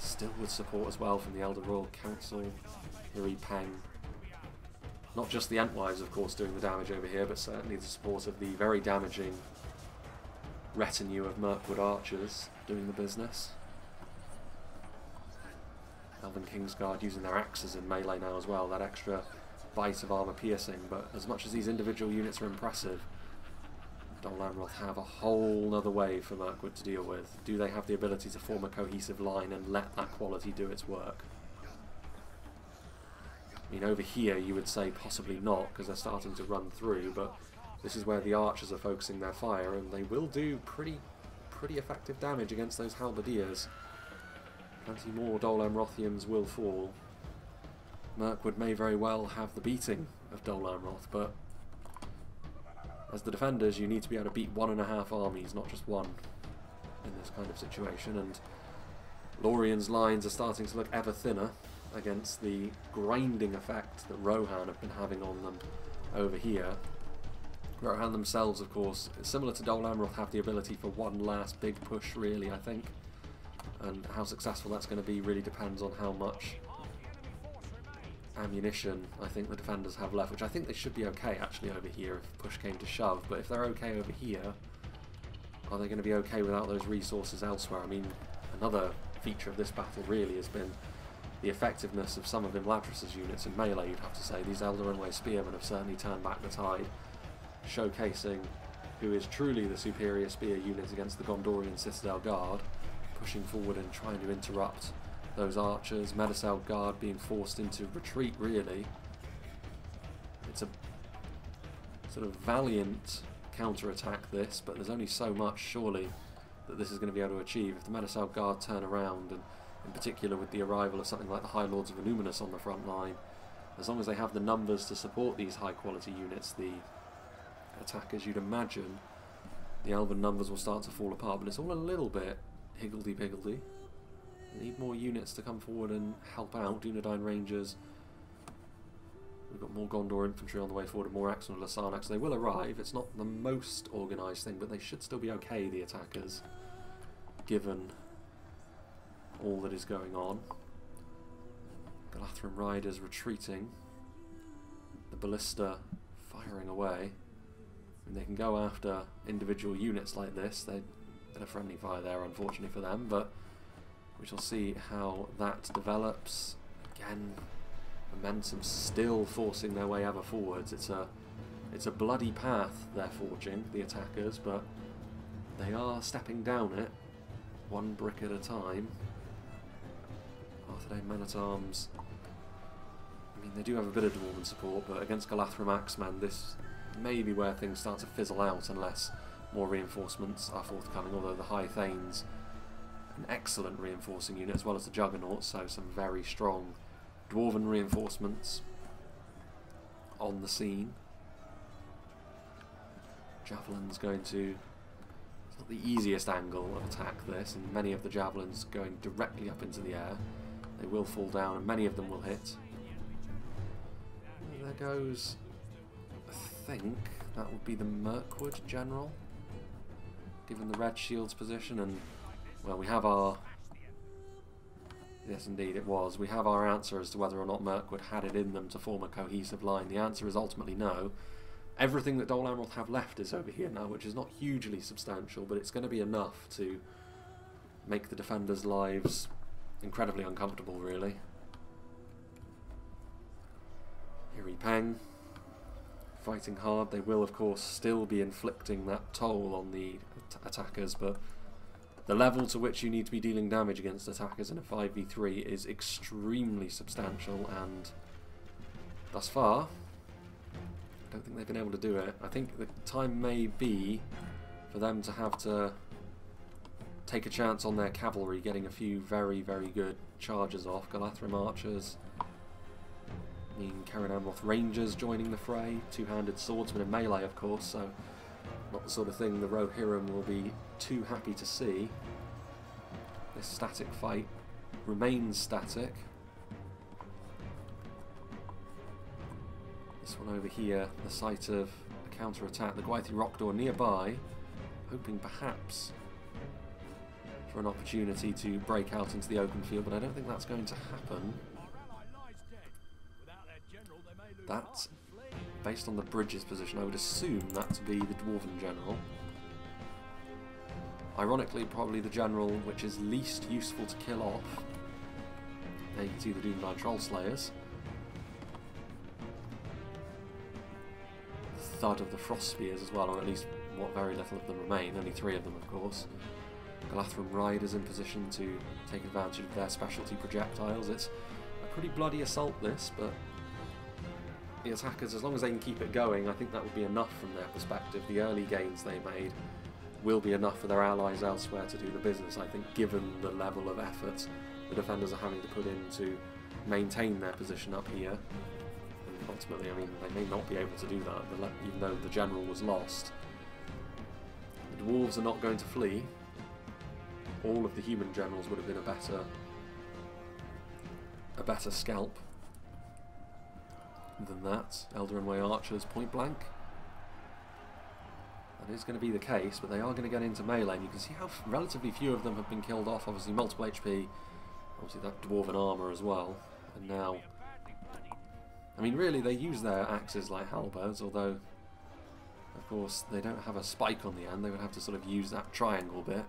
Still with support as well from the Elder Royal Council, Marie Pang. Not just the Entwives, of course, doing the damage over here, but certainly the support of the very damaging retinue of Mirkwood archers doing the business. Elven Kingsguard using their axes in melee now as well. That extra bite of armour piercing, but as much as these individual units are impressive, Dol Amroth have a whole other way for Mirkwood to deal with. Do they have the ability to form a cohesive line and let that quality do its work? I mean, over here you would say possibly not, because they're starting to run through, but this is where the archers are focusing their fire, and they will do pretty pretty effective damage against those halberdiers. Plenty more Dol Amrothians will fall. Mirkwood may very well have the beating of Dol Amroth, but as the defenders you need to be able to beat one and a half armies, not just one, in this kind of situation. And Lorien's lines are starting to look ever thinner against the grinding effect that Rohan have been having on them over here. Rohan themselves, of course, similar to Dol Amroth, have the ability for one last big push, really, I think. And how successful that's going to be really depends on how much ammunition I think the defenders have left, which I think they should be okay actually over here if push came to shove. But if they're okay over here, are they going to be okay without those resources elsewhere? I mean, another feature of this battle really has been the effectiveness of some of Imladris' units in melee, you'd have to say. These Elder Runway Spearmen have certainly turned back the tide, showcasing who is truly the superior spear unit against the Gondorian Citadel Guard, pushing forward and trying to interrupt those archers. Medicel Guard being forced into retreat, really. It's a sort of valiant counter-attack, this, but there's only so much, surely, that this is going to be able to achieve. If the Medicel Guard turn around, and in particular with the arrival of something like the High Lords of Illuminus on the front line, as long as they have the numbers to support these high-quality units, the attackers, you'd imagine, the Elven numbers will start to fall apart, but it's all a little bit higgledy-piggledy. They need more units to come forward and help out. Dunedain Rangers. We've got more Gondor infantry on the way forward and more Axeman and Lasarnax. They will arrive. It's not the most organised thing, but they should still be okay, the attackers, given all that is going on. Galathrim Riders retreating. The Ballista firing away. And they can go after individual units like this. They'd been a friendly fire there, unfortunately for them, but we shall see how that develops. Again, momentum still forcing their way ever forwards. It's a, it's a bloody path they're forging, the attackers, but they are stepping down it, one brick at a time. Arthedain Men-at-Arms. I mean, they do have a bit of Dwarven support, but against Galathrim Axeman, this may be where things start to fizzle out unless more reinforcements are forthcoming, although the High Thanes, an excellent reinforcing unit, as well as the Juggernaut, so some very strong Dwarven reinforcements on the scene. Javelin's going to... it's not the easiest angle of attack, this, and many of the Javelins going directly up into the air. They will fall down, and many of them will hit. There goes... I think that would be the Mirkwood General. given the red shield's position. And well, we have our, yes indeed it was, we have our answer as to whether or not Mirkwood had it in them to form a cohesive line. The answer is ultimately no. Everything that Dol Amroth have left is over here now, which is not hugely substantial, but it's going to be enough to make the defenders' lives incredibly uncomfortable, really. Hiri Pang, fighting hard. They will, of course, still be inflicting that toll on the at attackers, but the level to which you need to be dealing damage against attackers in a five v three is extremely substantial, and thus far, I don't think they've been able to do it. I think the time may be for them to have to take a chance on their cavalry getting a few very, very good charges off. Galathrim archers, I mean, Keren Amroth rangers joining the fray, two-handed swordsmen in melee, of course, so not the sort of thing the Rohirrim will be too happy to see. This static fight remains static. This one over here, the site of a counter-attack, the Gwaithry Rockdaw nearby, hoping perhaps for an opportunity to break out into the open field, but I don't think that's going to happen. That's based on the bridge's position. I would assume that to be the Dwarven General. Ironically, probably the general which is least useful to kill off. There you can see the Doomguy Trollslayers. Thud of the Frost Spears as well, or at least what very little of them remain, only three of them of course. Galathrim Riders in position to take advantage of their specialty projectiles. It's a pretty bloody assault this, but the attackers, as long as they can keep it going, I think that would be enough from their perspective. The early gains they made will be enough for their allies elsewhere to do the business, I think, given the level of effort the defenders are having to put in to maintain their position up here. Ultimately, I mean, they may not be able to do that, even though the general was lost. The dwarves are not going to flee. All of the human generals would have been a better, a better scalp than that. Eldarinway archers, point blank. That is going to be the case, but they are going to get into melee, and you can see how relatively few of them have been killed off. Obviously, multiple H P, obviously that dwarven armour as well, and now, I mean, really, they use their axes like halberds, although, of course, they don't have a spike on the end. They would have to sort of use that triangle bit.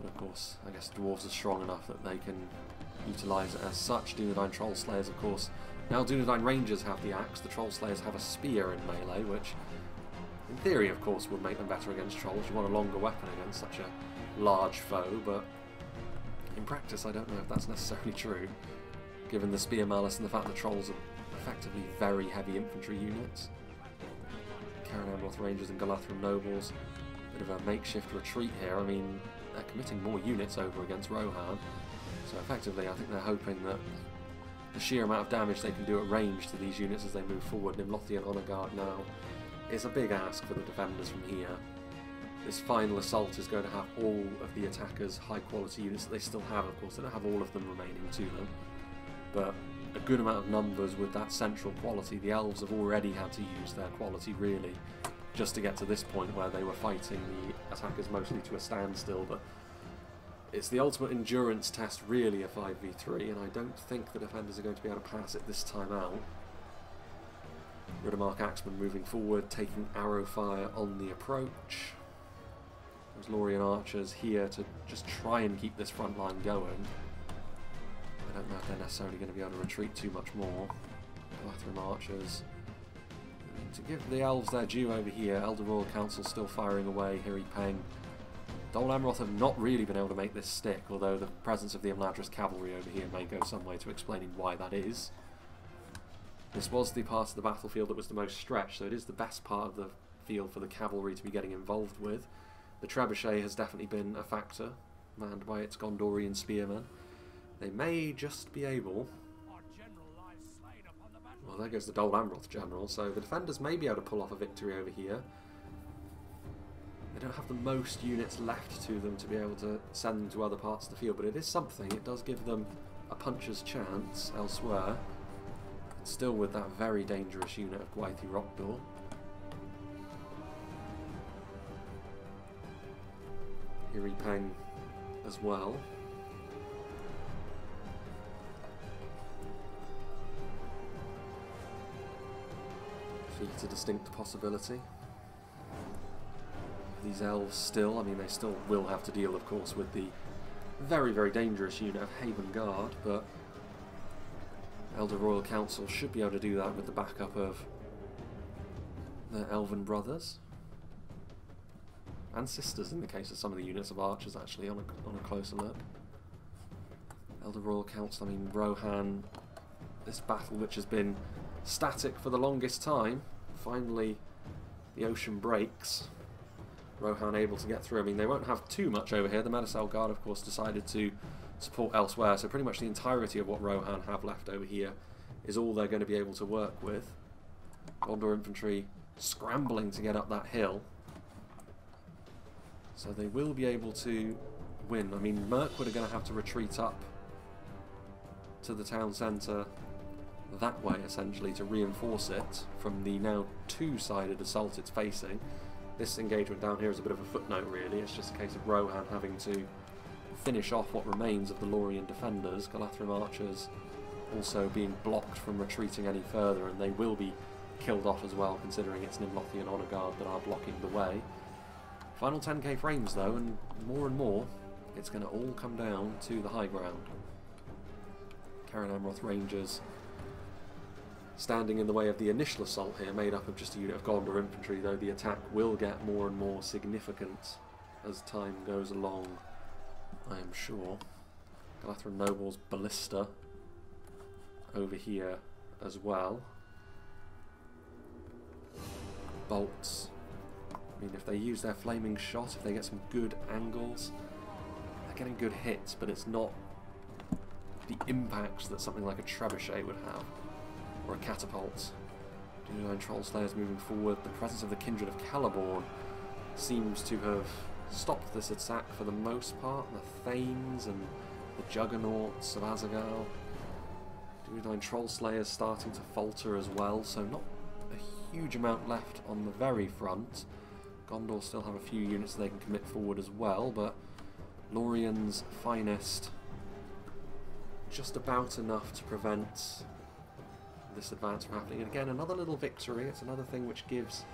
But, of course, I guess dwarves are strong enough that they can utilise it as such. Dunedain Troll Slayers, of course. Now Dunedain Rangers have the axe. The Troll Slayers have a spear in melee, which, in theory, of course, would make them better against trolls. You want a longer weapon against such a large foe, but in practice, I don't know if that's necessarily true, given the spear malice and the fact that trolls are effectively very heavy infantry units. Keren Amroth Rangers and Galathrim Nobles, bit of a makeshift retreat here. I mean, they're committing more units over against Rohan, so effectively I think they're hoping that the sheer amount of damage they can do at range to these units as they move forward. Nimlothian Honor Guard now is a big ask for the defenders from here. This final assault is going to have all of the attackers' high quality units that they still have, of course. They don't have all of them remaining to them, but a good amount of numbers with that central quality. The elves have already had to use their quality, really, just to get to this point where they were fighting the attackers mostly to a standstill. But it's the ultimate endurance test, really, a five v three, and I don't think the defenders are going to be able to pass it this time out. Rudamark Axeman moving forward, taking arrow fire on the approach. There's Lothlorien archers here to just try and keep this front line going. I don't know if they're necessarily going to be able to retreat too much more. Galathrim archers. And to give the elves their due over here, Elder Royal Council still firing away. Hiri Pang. Dol Amroth have not really been able to make this stick, although the presence of the Imladris cavalry over here may go some way to explaining why that is. This was the part of the battlefield that was the most stretched, so it is the best part of the field for the cavalry to be getting involved with. The trebuchet has definitely been a factor, manned by its Gondorian spearmen. They may just be able... Well, there goes the Dol Amroth general, so the defenders may be able to pull off a victory over here. They don't have the most units left to them to be able to send them to other parts of the field, but it is something. It does give them a puncher's chance elsewhere. And still with that very dangerous unit of Gwaithry Rockdaw. Iripang as well. It's a distinct possibility. These elves still, I mean, they still will have to deal, of course, with the very, very dangerous unit of Haven Guard, but Elder Royal Council should be able to do that with the backup of their elven brothers. And sisters, in the case of some of the units of archers, actually, on a, on a closer look. Elder Royal Council, I mean, Rohan, this battle which has been static for the longest time, finally the ocean breaks. Rohan able to get through. I mean, they won't have too much over here. The Medusel Guard, of course, decided to support elsewhere, so pretty much the entirety of what Rohan have left over here is all they're going to be able to work with. Gondor infantry scrambling to get up that hill. So they will be able to win. I mean, Mirkwood are going to have to retreat up to the town centre that way, essentially, to reinforce it from the now two-sided assault it's facing. This engagement down here is a bit of a footnote, really. It's just a case of Rohan having to finish off what remains of the Lorien defenders. Galathrim archers also being blocked from retreating any further, and they will be killed off as well, considering it's Nimlothian Honor Guard that are blocking the way. Final ten K frames, though, and more and more, it's going to all come down to the high ground. Cairn Amroth Rangers standing in the way of the initial assault here, made up of just a unit of Gondor infantry, though the attack will get more and more significant as time goes along, I am sure. Galathrim Nobles Ballista over here as well. Bolts. I mean, if they use their flaming shot, if they get some good angles, they're getting good hits, but it's not the impact that something like a trebuchet would have. Or a catapult. Dune Troll Slayers moving forward. The presence of the Kindred of Celeborn seems to have stopped this attack for the most part. The Thanes and the Juggernauts of Azaghal. Dune Troll Slayers starting to falter as well, so not a huge amount left on the very front. Gondor still have a few units they can commit forward as well, but Lorien's Finest just about enough to prevent this advance from happening. And again, another little victory. It's another thing which gives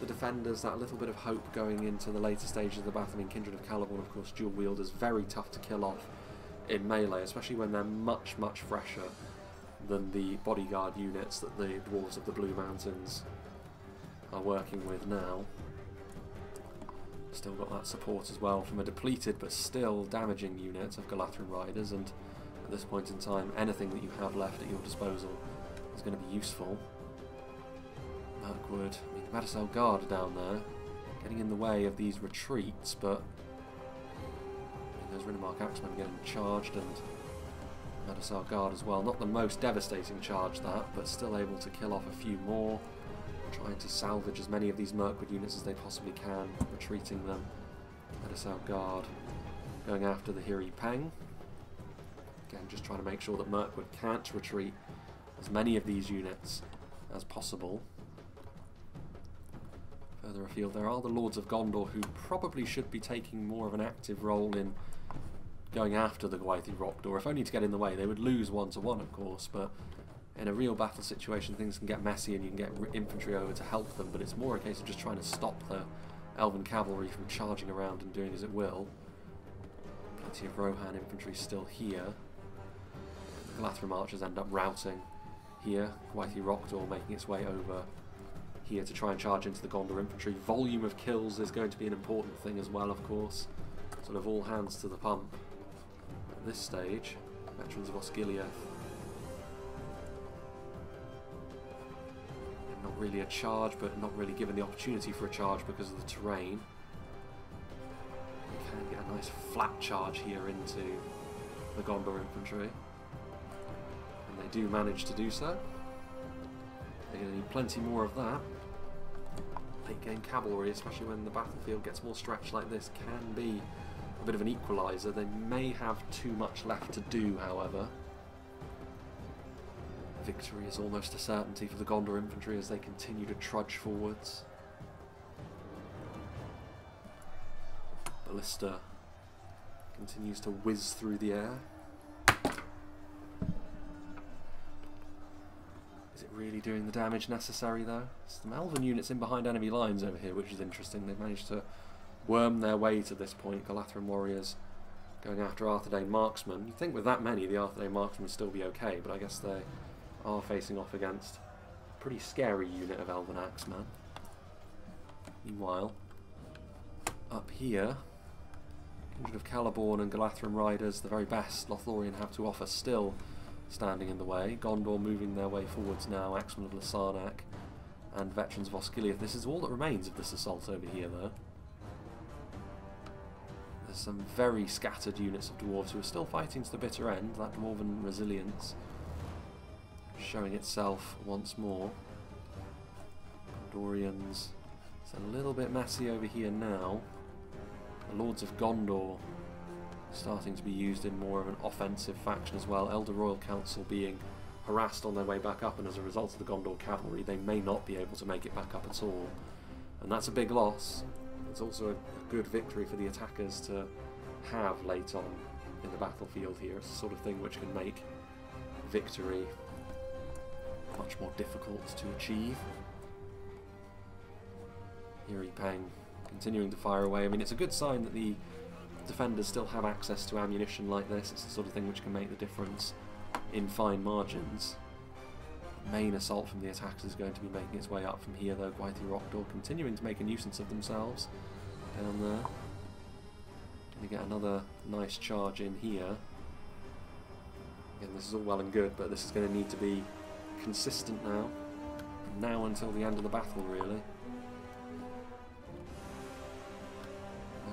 the defenders that little bit of hope going into the later stages of the battle. I mean, Kindred of Celeborn, of course, dual wielders, very tough to kill off in melee, especially when they're much, much fresher than the bodyguard units that the Dwarves of the Blue Mountains are working with now. Still got that support as well from a depleted but still damaging unit of Galathrim Riders, and at this point in time, anything that you have left at your disposal is going to be useful. Mirkwood, I mean, the Medusel Guard down there, getting in the way of these retreats, but I mean, those Rinamark Axemen getting charged, and Medusel Guard as well. Not the most devastating charge, that, but still able to kill off a few more, trying to salvage as many of these Mirkwood units as they possibly can, retreating them. Medusel Guard going after the Hiripang. Again, just trying to make sure that Mirkwood can't retreat as many of these units as possible. Further afield, there are the Lords of Gondor, who probably should be taking more of an active role in going after the Gwaedhi Rockdor, if only to get in the way. They would lose one to one, of course, but in a real battle situation, things can get messy and you can get infantry over to help them, but it's more a case of just trying to stop the Elven Cavalry from charging around and doing as it will. Plenty of Rohan infantry still here. Galathrim archers end up routing here. Gwaedhi Rockdor making its way over here to try and charge into the Gondor infantry. Volume of kills is going to be an important thing as well, of course. Sort of all hands to the pump at this stage. Veterans of Osgiliath. Not really a charge, but not really given the opportunity for a charge because of the terrain. You can get a nice flat charge here into the Gondor infantry. They do manage to do so. They're going to need plenty more of that. Late game cavalry, especially when the battlefield gets more stretched like this, can be a bit of an equaliser. They may have too much left to do, however. Victory is almost a certainty for the Gondor infantry as they continue to trudge forwards. Ballista continues to whiz through the air. Is it really doing the damage necessary though? It's the Malvern units in behind enemy lines over here, which is interesting. They've managed to worm their way to this point. Galatharim warriors going after Arthedain marksmen. You'd think with that many the Arthedain marksmen would still be okay, but I guess they are facing off against a pretty scary unit of Elven Axeman. Meanwhile, up here, Kindred of Caliborn and Galatharim Riders, the very best Lothlorien have to offer, still standing in the way. Gondor moving their way forwards now, Axemen of Lassarnak and Veterans of Osgiliath. This is all that remains of this assault over here, though. There's some very scattered units of Dwarves who are still fighting to the bitter end. That Dwarven resilience showing itself once more. Gondorians. It's a little bit messy over here now. The Lords of Gondor starting to be used in more of an offensive faction as well. Elder Royal Council being harassed on their way back up, and as a result of the Gondor cavalry they may not be able to make it back up at all. And that's a big loss. It's also a good victory for the attackers to have late on in the battlefield here. It's the sort of thing which can make victory much more difficult to achieve. Yuri Peng continuing to fire away. I mean, it's a good sign that the defenders still have access to ammunition like this. It's the sort of thing which can make the difference in fine margins. The main assault from the attackers is going to be making its way up from here, though. Gwaiti Rockdor continuing to make a nuisance of themselves down there. Going to get another nice charge in here. Again, this is all well and good, but this is going to need to be consistent now. From now until the end of the battle, really.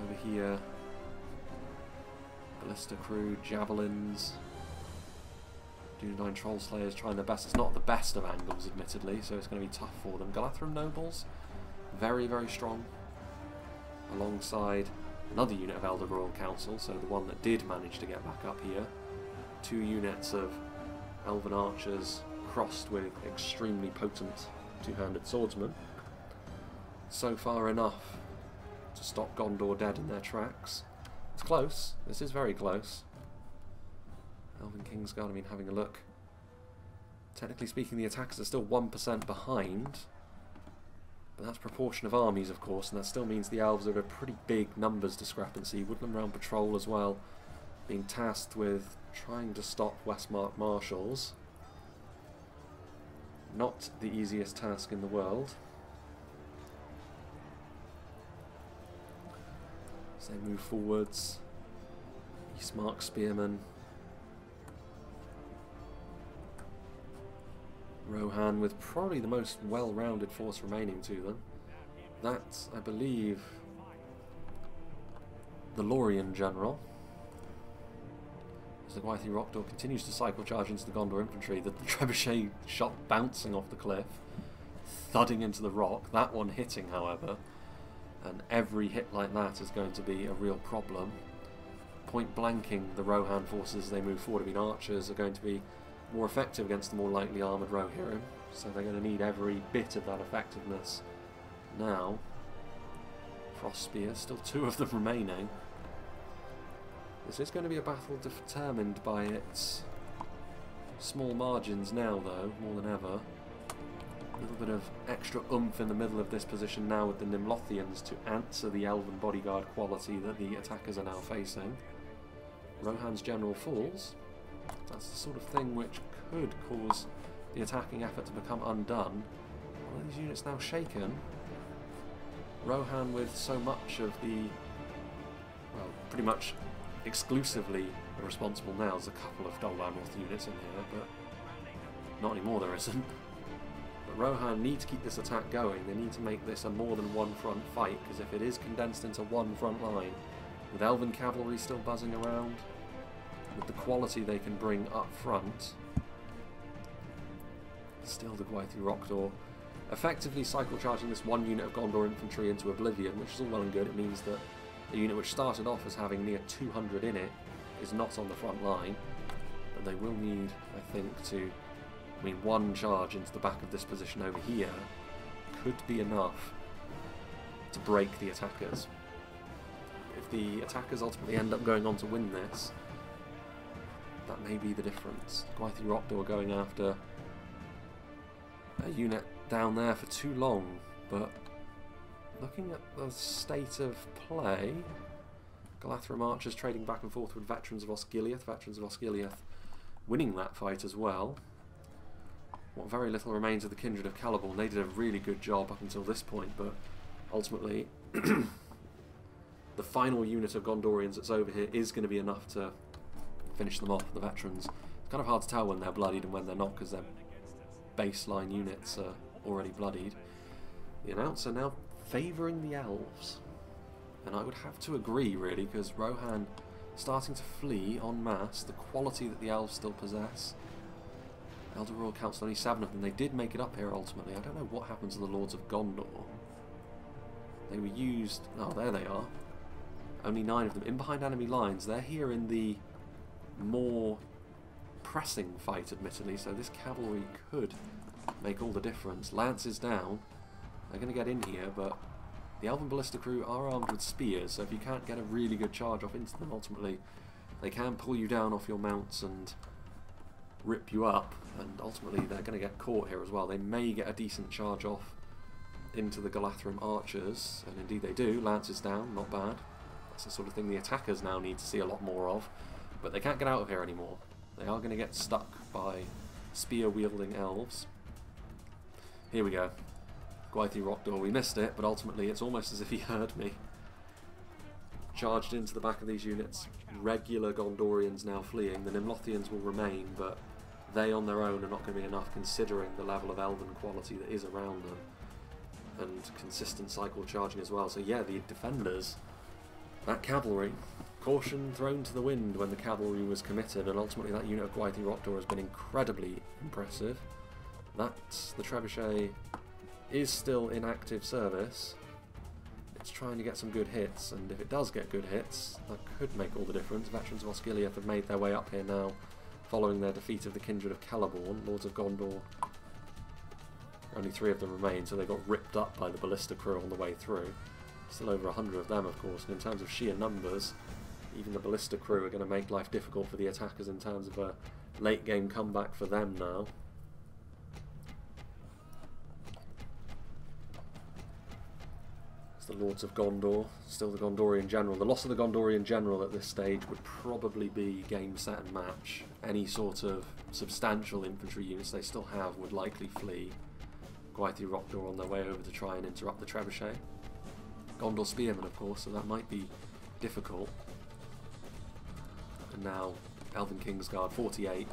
Over here, Ballista Crew, Javelins, Dunedain Troll Slayers trying their best. It's not the best of angles, admittedly, so it's going to be tough for them. Galatharim Nobles, very, very strong, alongside another unit of Elder Royal Council, so the one that did manage to get back up here. Two units of Elven Archers crossed with extremely potent two-handed swordsmen. So far enough to stop Gondor dead in their tracks. It's close. This is very close. Elven Kingsguard, I mean, having a look. Technically speaking, the attackers are still one percent behind. But that's proportion of armies, of course, and that still means the elves are at a pretty big numbers discrepancy. Woodland Round Patrol as well, being tasked with trying to stop Westmark Marshals. Not the easiest task in the world. They move forwards. Eastmark Spearman. Rohan with probably the most well-rounded force remaining to them. That's, I believe, the Lorien General. As the Gwaiti Rockdor continues to cycle charge into the Gondor infantry, the, the trebuchet shot bouncing off the cliff, thudding into the rock, that one hitting, however. And every hit like that is going to be a real problem. Point blanking the Rohan forces as they move forward. I mean, archers are going to be more effective against the more lightly armoured Rohirrim, so they're going to need every bit of that effectiveness now. Frost Spear, still two of them remaining. This is going to be a battle determined by its small margins now, though, more than ever. A little bit of extra oomph in the middle of this position now with the Nimlothians to answer the Elven bodyguard quality that the attackers are now facing. Rohan's general falls. That's the sort of thing which could cause the attacking effort to become undone. All these units now shaken. Rohan with so much of the, well, pretty much exclusively responsible now. There's a couple of Dol Amroth units in here, but not anymore there isn't. Rohan need to keep this attack going. They need to make this a more than one front fight, because if it is condensed into one front line, with Elven cavalry still buzzing around, with the quality they can bring up front, still the Gwaiti Rockdor effectively cycle charging this one unit of Gondor infantry into oblivion, which is all well and good. It means that the unit which started off as having near two hundred in it is not on the front line, but they will need, I think, to I mean, one charge into the back of this position over here could be enough to break the attackers. if the attackers ultimately end up going on to win this, that may be the difference. Gwythy Rockdor going after a unit down there for too long, but looking at the state of play, Galathrim Archers trading back and forth with Veterans of Osgiliath, Veterans of Osgiliath winning that fight as well. What very little remains of the Kindred of Celeborn. They did a really good job up until this point, but ultimately the final unit of Gondorians that's over here is going to be enough to finish them off, the Veterans. It's kind of hard to tell when they're bloodied and when they're not, because their baseline units are already bloodied. The announcer now favouring the Elves. And I would have to agree, really, because Rohan starting to flee en masse, the quality that the Elves still possess. Elder Royal Council, only seven of them. They did make it up here, ultimately. I don't know what happened to the Lords of Gondor. They were used... Oh, there they are. Only nine of them. In behind enemy lines. They're here in the more pressing fight, admittedly, so this cavalry could make all the difference. Lance is down. They're going to get in here, but the Elven Ballista crew are armed with spears, so if you can't get a really good charge off into them, ultimately, they can pull you down off your mounts and rip you up, and ultimately they're going to get caught here as well. They may get a decent charge off into the Galathrim Archers, and indeed they do. Lance is down, not bad. That's the sort of thing the attackers now need to see a lot more of, but they can't get out of here anymore. They are going to get stuck by spear-wielding elves. Here we go. Gwythy Rockdor, we missed it, but ultimately it's almost as if he heard me. Charged into the back of these units. Regular Gondorians now fleeing. The Nimlothians will remain, but they on their own are not going to be enough, considering the level of elven quality that is around them, and consistent cycle charging as well. So yeah, the defenders, that cavalry, caution thrown to the wind when the cavalry was committed, and ultimately that unit of Gwythy Rockdor has been incredibly impressive. That's the trebuchet is still in active service. It's trying to get some good hits, and if it does get good hits, that could make all the difference. Veterans of Osgiliath have made their way up here now, following their defeat of the Kindred of Celeborn. Lords of Gondor, only three of them remain, so they got ripped up by the Ballista crew on the way through. Still over a hundred of them, of course, and in terms of sheer numbers, even the Ballista crew are going to make life difficult for the attackers in terms of a late game comeback for them now. It's the Lords of Gondor, still the Gondorian General. The loss of the Gondorian General at this stage would probably be game, set and match. Any sort of substantial infantry units they still have would likely flee. Gwythy Rockdor on their way over to try and interrupt the trebuchet. Gondor Spearmen, of course, so that might be difficult. And now, Elven Kingsguard, forty-eight.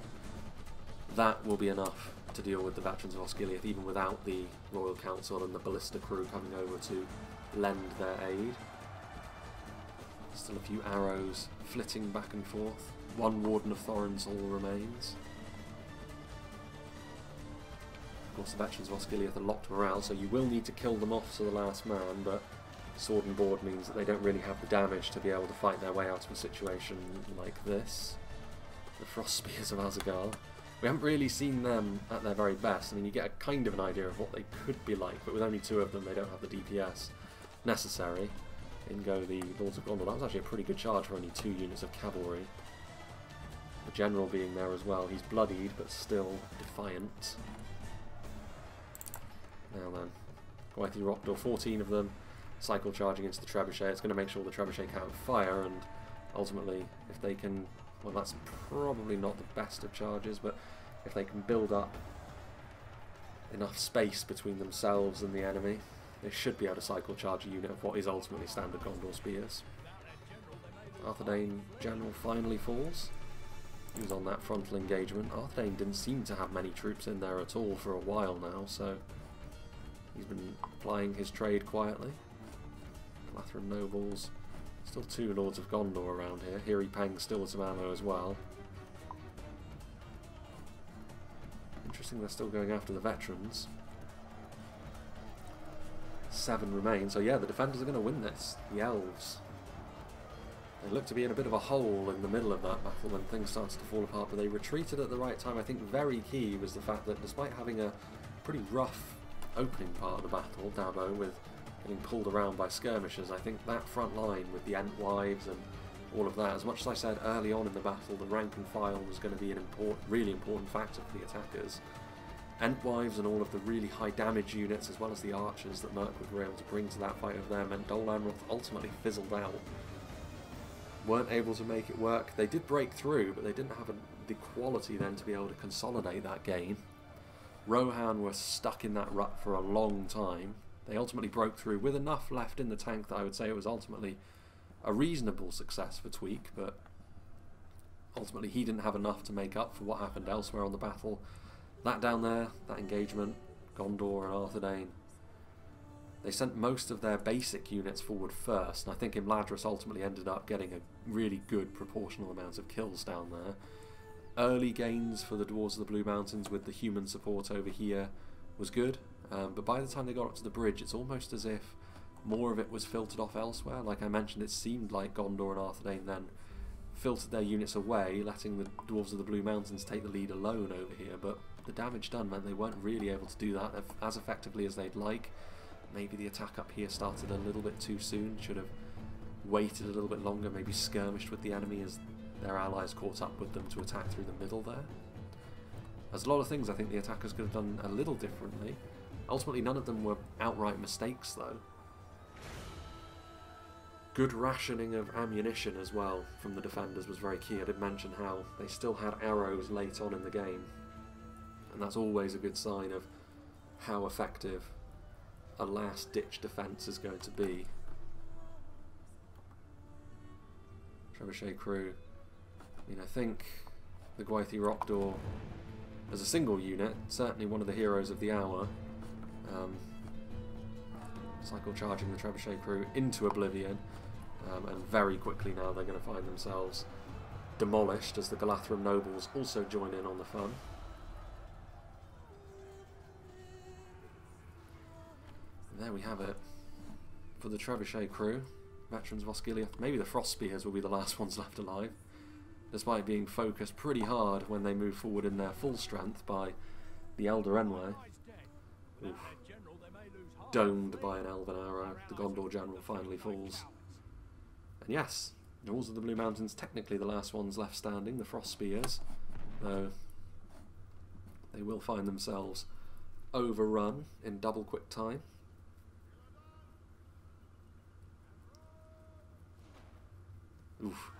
That will be enough to deal with the Veterans of Osgiliath, even without the Royal Council and the Ballista crew coming over to lend their aid. Still a few arrows flitting back and forth. One Warden of Thorinsoul remains. Of course, the Veterans of Osgiliath are locked morale, so you will need to kill them off to the last man, but sword and board means that they don't really have the damage to be able to fight their way out of a situation like this. The Frost Spears of Azaghal. We haven't really seen them at their very best. I mean, you get a kind of an idea of what they could be like, but with only two of them, they don't have the D P S necessary. In go the Lords of Gondor. That was actually a pretty good charge for only two units of cavalry. The General being there as well. He's bloodied, but still defiant. Now then, Gwythy Rockdor, fourteen of them, cycle charging into the trebuchet. It's going to make sure the trebuchet can't fire, and ultimately, if they can... Well, that's probably not the best of charges, but if they can build up enough space between themselves and the enemy, they should be able to cycle charge a unit of what is ultimately standard Gondor spears. Arthedain General finally falls. He was on that frontal engagement. Arthedain didn't seem to have many troops in there at all for a while now, so... He's been plying his trade quietly. Galathrim Nobles. Still two Lords of Gondor around here. Here he pangs still with some ammo as well. Interesting they're still going after the Veterans. Seven remain. So yeah, the Defenders are going to win this. The Elves. They looked to be in a bit of a hole in the middle of that battle when things started to fall apart, but they retreated at the right time. I think very key was the fact that despite having a pretty rough opening part of the battle, Dabo with getting pulled around by skirmishers. I think that front line with the Antwives and all of that, as much as I said early on in the battle, the rank and file was going to be an important, really important factor for the attackers. Antwives and all of the really high damage units, as well as the archers that Mirkwood were able to bring to that fight over there, meant Dol Amroth ultimately fizzled out. Weren't able to make it work. They did break through, but they didn't have a, the quality then to be able to consolidate that gain. Rohan were stuck in that rut for a long time. They ultimately broke through with enough left in the tank that I would say it was ultimately a reasonable success for Tweak, but ultimately he didn't have enough to make up for what happened elsewhere on the battle. That down there, that engagement, Gondor and Arthedain, they sent most of their basic units forward first, and I think Imladris ultimately ended up getting a really good proportional amount of kills down there. Early gains for the Dwarves of the Blue Mountains with the human support over here was good, um, but by the time they got up to the bridge, it's almost as if more of it was filtered off elsewhere. Like I mentioned, it seemed like Gondor and Arthedain then filtered their units away, letting the Dwarves of the Blue Mountains take the lead alone over here, but the damage done meant they weren't really able to do that as effectively as they'd like. Maybe the attack up here started a little bit too soon, should have waited a little bit longer, maybe skirmished with the enemy as their allies caught up with them to attack through the middle there. There's a lot of things I think the attackers could have done a little differently. Ultimately none of them were outright mistakes though. Good rationing of ammunition as well from the defenders was very key. I did mention how they still had arrows late on in the game, and that's always a good sign of how effective a last-ditch defence is going to be. Trebuchet crew. I mean, I think the Gwythi Rockdaw, as a single unit, certainly one of the heroes of the hour. Um, cycle charging the Trebuchet crew into oblivion, um, and very quickly now they're going to find themselves demolished as the Galathrim nobles also join in on the fun. There we have it. For the Trebuchet crew, veterans of Osgiliath, maybe the Frost Spears will be the last ones left alive, despite being focused pretty hard when they move forward in their full strength by the Elder Enway. Oof. Domed by an Elven arrow, the Gondor general finally falls. And yes, the Dwarves of the Blue Mountains, technically the last ones left standing, the Frost Spears, though they will find themselves overrun in double quick time. Oof.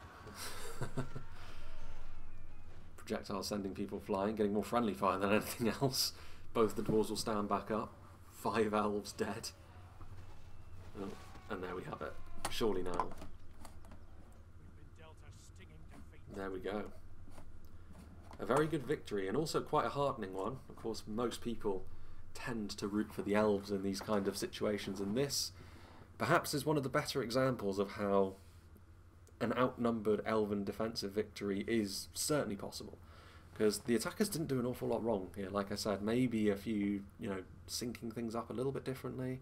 Projectiles sending people flying, getting more friendly fire than anything else. Both the dwarves will stand back up. Five elves dead. Oh, and there we have it. Surely now. There we go. A very good victory, and also quite a heartening one. Of course, most people tend to root for the elves in these kind of situations, and this perhaps is one of the better examples of how an outnumbered elven defensive victory is certainly possible, because the attackers didn't do an awful lot wrong here. Like I said, maybe a few, you know, syncing things up a little bit differently,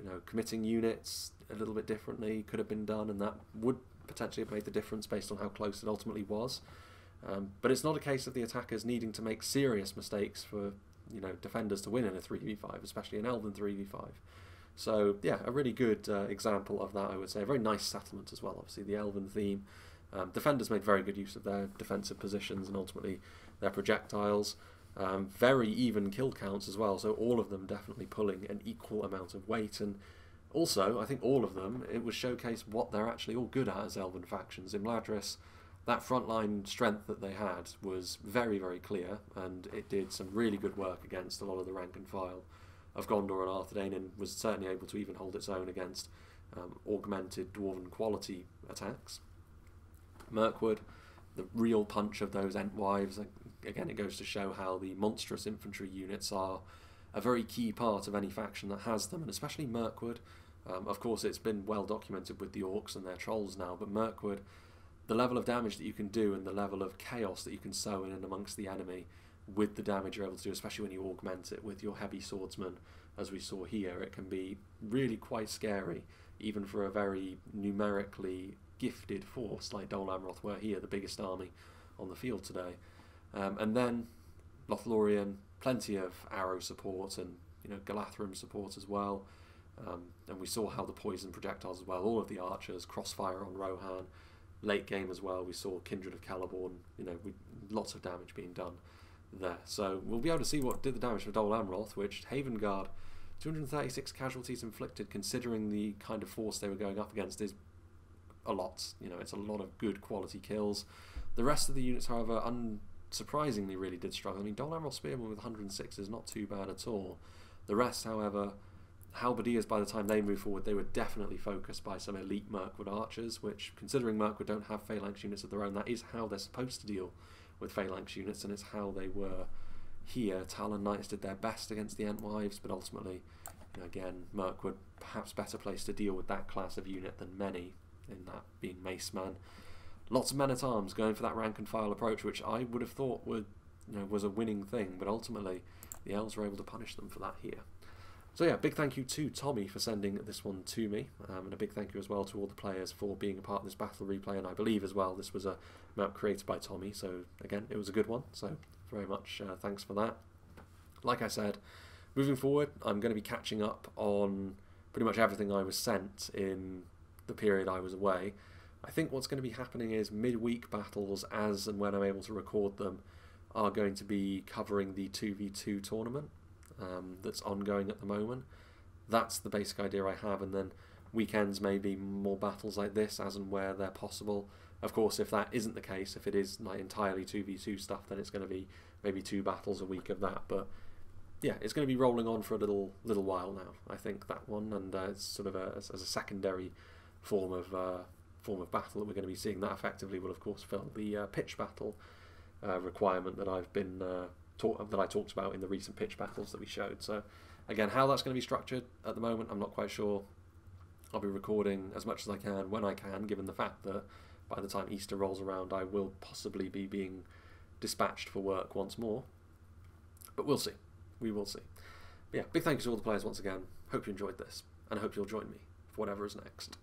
you know, committing units a little bit differently could have been done, and that would potentially have made the difference based on how close it ultimately was. Um, but it's not a case of the attackers needing to make serious mistakes for, you know, defenders to win in a three v five, especially an elven three v five. So, yeah, a really good uh, example of that, I would say. A very nice settlement as well, obviously, the elven theme. Um, defenders made very good use of their defensive positions and ultimately their projectiles. Um, very even kill counts as well, so all of them definitely pulling an equal amount of weight. And also, I think all of them, it was showcased what they're actually all good at as elven factions. Imladris, that frontline strength that they had was very, very clear, and it did some really good work against a lot of the rank and file of Gondor and Arthedain, and was certainly able to even hold its own against um, augmented dwarven quality attacks. Mirkwood, the real punch of those Entwives. Again, it goes to show how the monstrous infantry units are a very key part of any faction that has them, and especially Mirkwood. Um, of course, it's been well documented with the orcs and their trolls now, but Mirkwood, the level of damage that you can do and the level of chaos that you can sow in and amongst the enemy with the damage you're able to do, especially when you augment it with your heavy swordsman, as we saw here, it can be really quite scary, even for a very numerically gifted force like Dol Amroth were here, the biggest army on the field today. Um, and then Lothlorien, plenty of arrow support and, you know, Galathrim support as well. Um, and we saw how the poison projectiles as well, all of the archers, crossfire on Rohan, late game as well, we saw Kindred of Caliborn, you know, we, lots of damage being done there. So we'll be able to see what did the damage for Dol Amroth, which Haven Guard, two hundred thirty-six casualties inflicted, considering the kind of force they were going up against, is a lot. You know, it's a lot of good quality kills. The rest of the units, however, unsurprisingly really did struggle. I mean, Dol Amroth Spearman with one hundred six is not too bad at all. The rest, however, Halberdiers, by the time they moved forward, they were definitely focused by some elite Mirkwood archers, which, considering Mirkwood don't have phalanx units of their own, that is how they're supposed to deal with phalanx units, and it's how they were here. Talon Knights did their best against the Entwives, but ultimately, you know, again, Mirkwood perhaps better placed to deal with that class of unit than many, in that being Maceman. Lots of men-at-arms going for that rank-and-file approach, which I would have thought would, you know, was a winning thing, but ultimately the elves were able to punish them for that here. So yeah, big thank you to Tommy for sending this one to me, um, and a big thank you as well to all the players for being a part of this battle replay, and I believe as well this was a map created by Tommy, so again, it was a good one, so very much uh, thanks for that. Like I said, moving forward, I'm going to be catching up on pretty much everything I was sent in the period I was away. I think what's going to be happening is midweek battles, as and when I'm able to record them, are going to be covering the two v two tournament. Um, that's ongoing at the moment. That's the basic idea I have, and then weekends maybe more battles like this as and where they're possible. Of course, if that isn't the case, if it is like entirely two v two stuff, then it's going to be maybe two battles a week of that. But yeah, it's going to be rolling on for a little little while now, I think, that one, and uh, it's sort of a, as a secondary form of uh, form of battle that we're going to be seeing. That effectively will of course fill the uh, pitch battle uh, requirement that I've been uh, Talk, that I talked about in the recent pitch battles that we showed. So again, how that's going to be structured at the moment, I'm not quite sure. I'll be recording as much as I can when I can, given the fact that by the time Easter rolls around I will possibly be being dispatched for work once more, but we'll see, we will see. But yeah, big thank you to all the players once again. Hope you enjoyed this, and I hope you'll join me for whatever is next.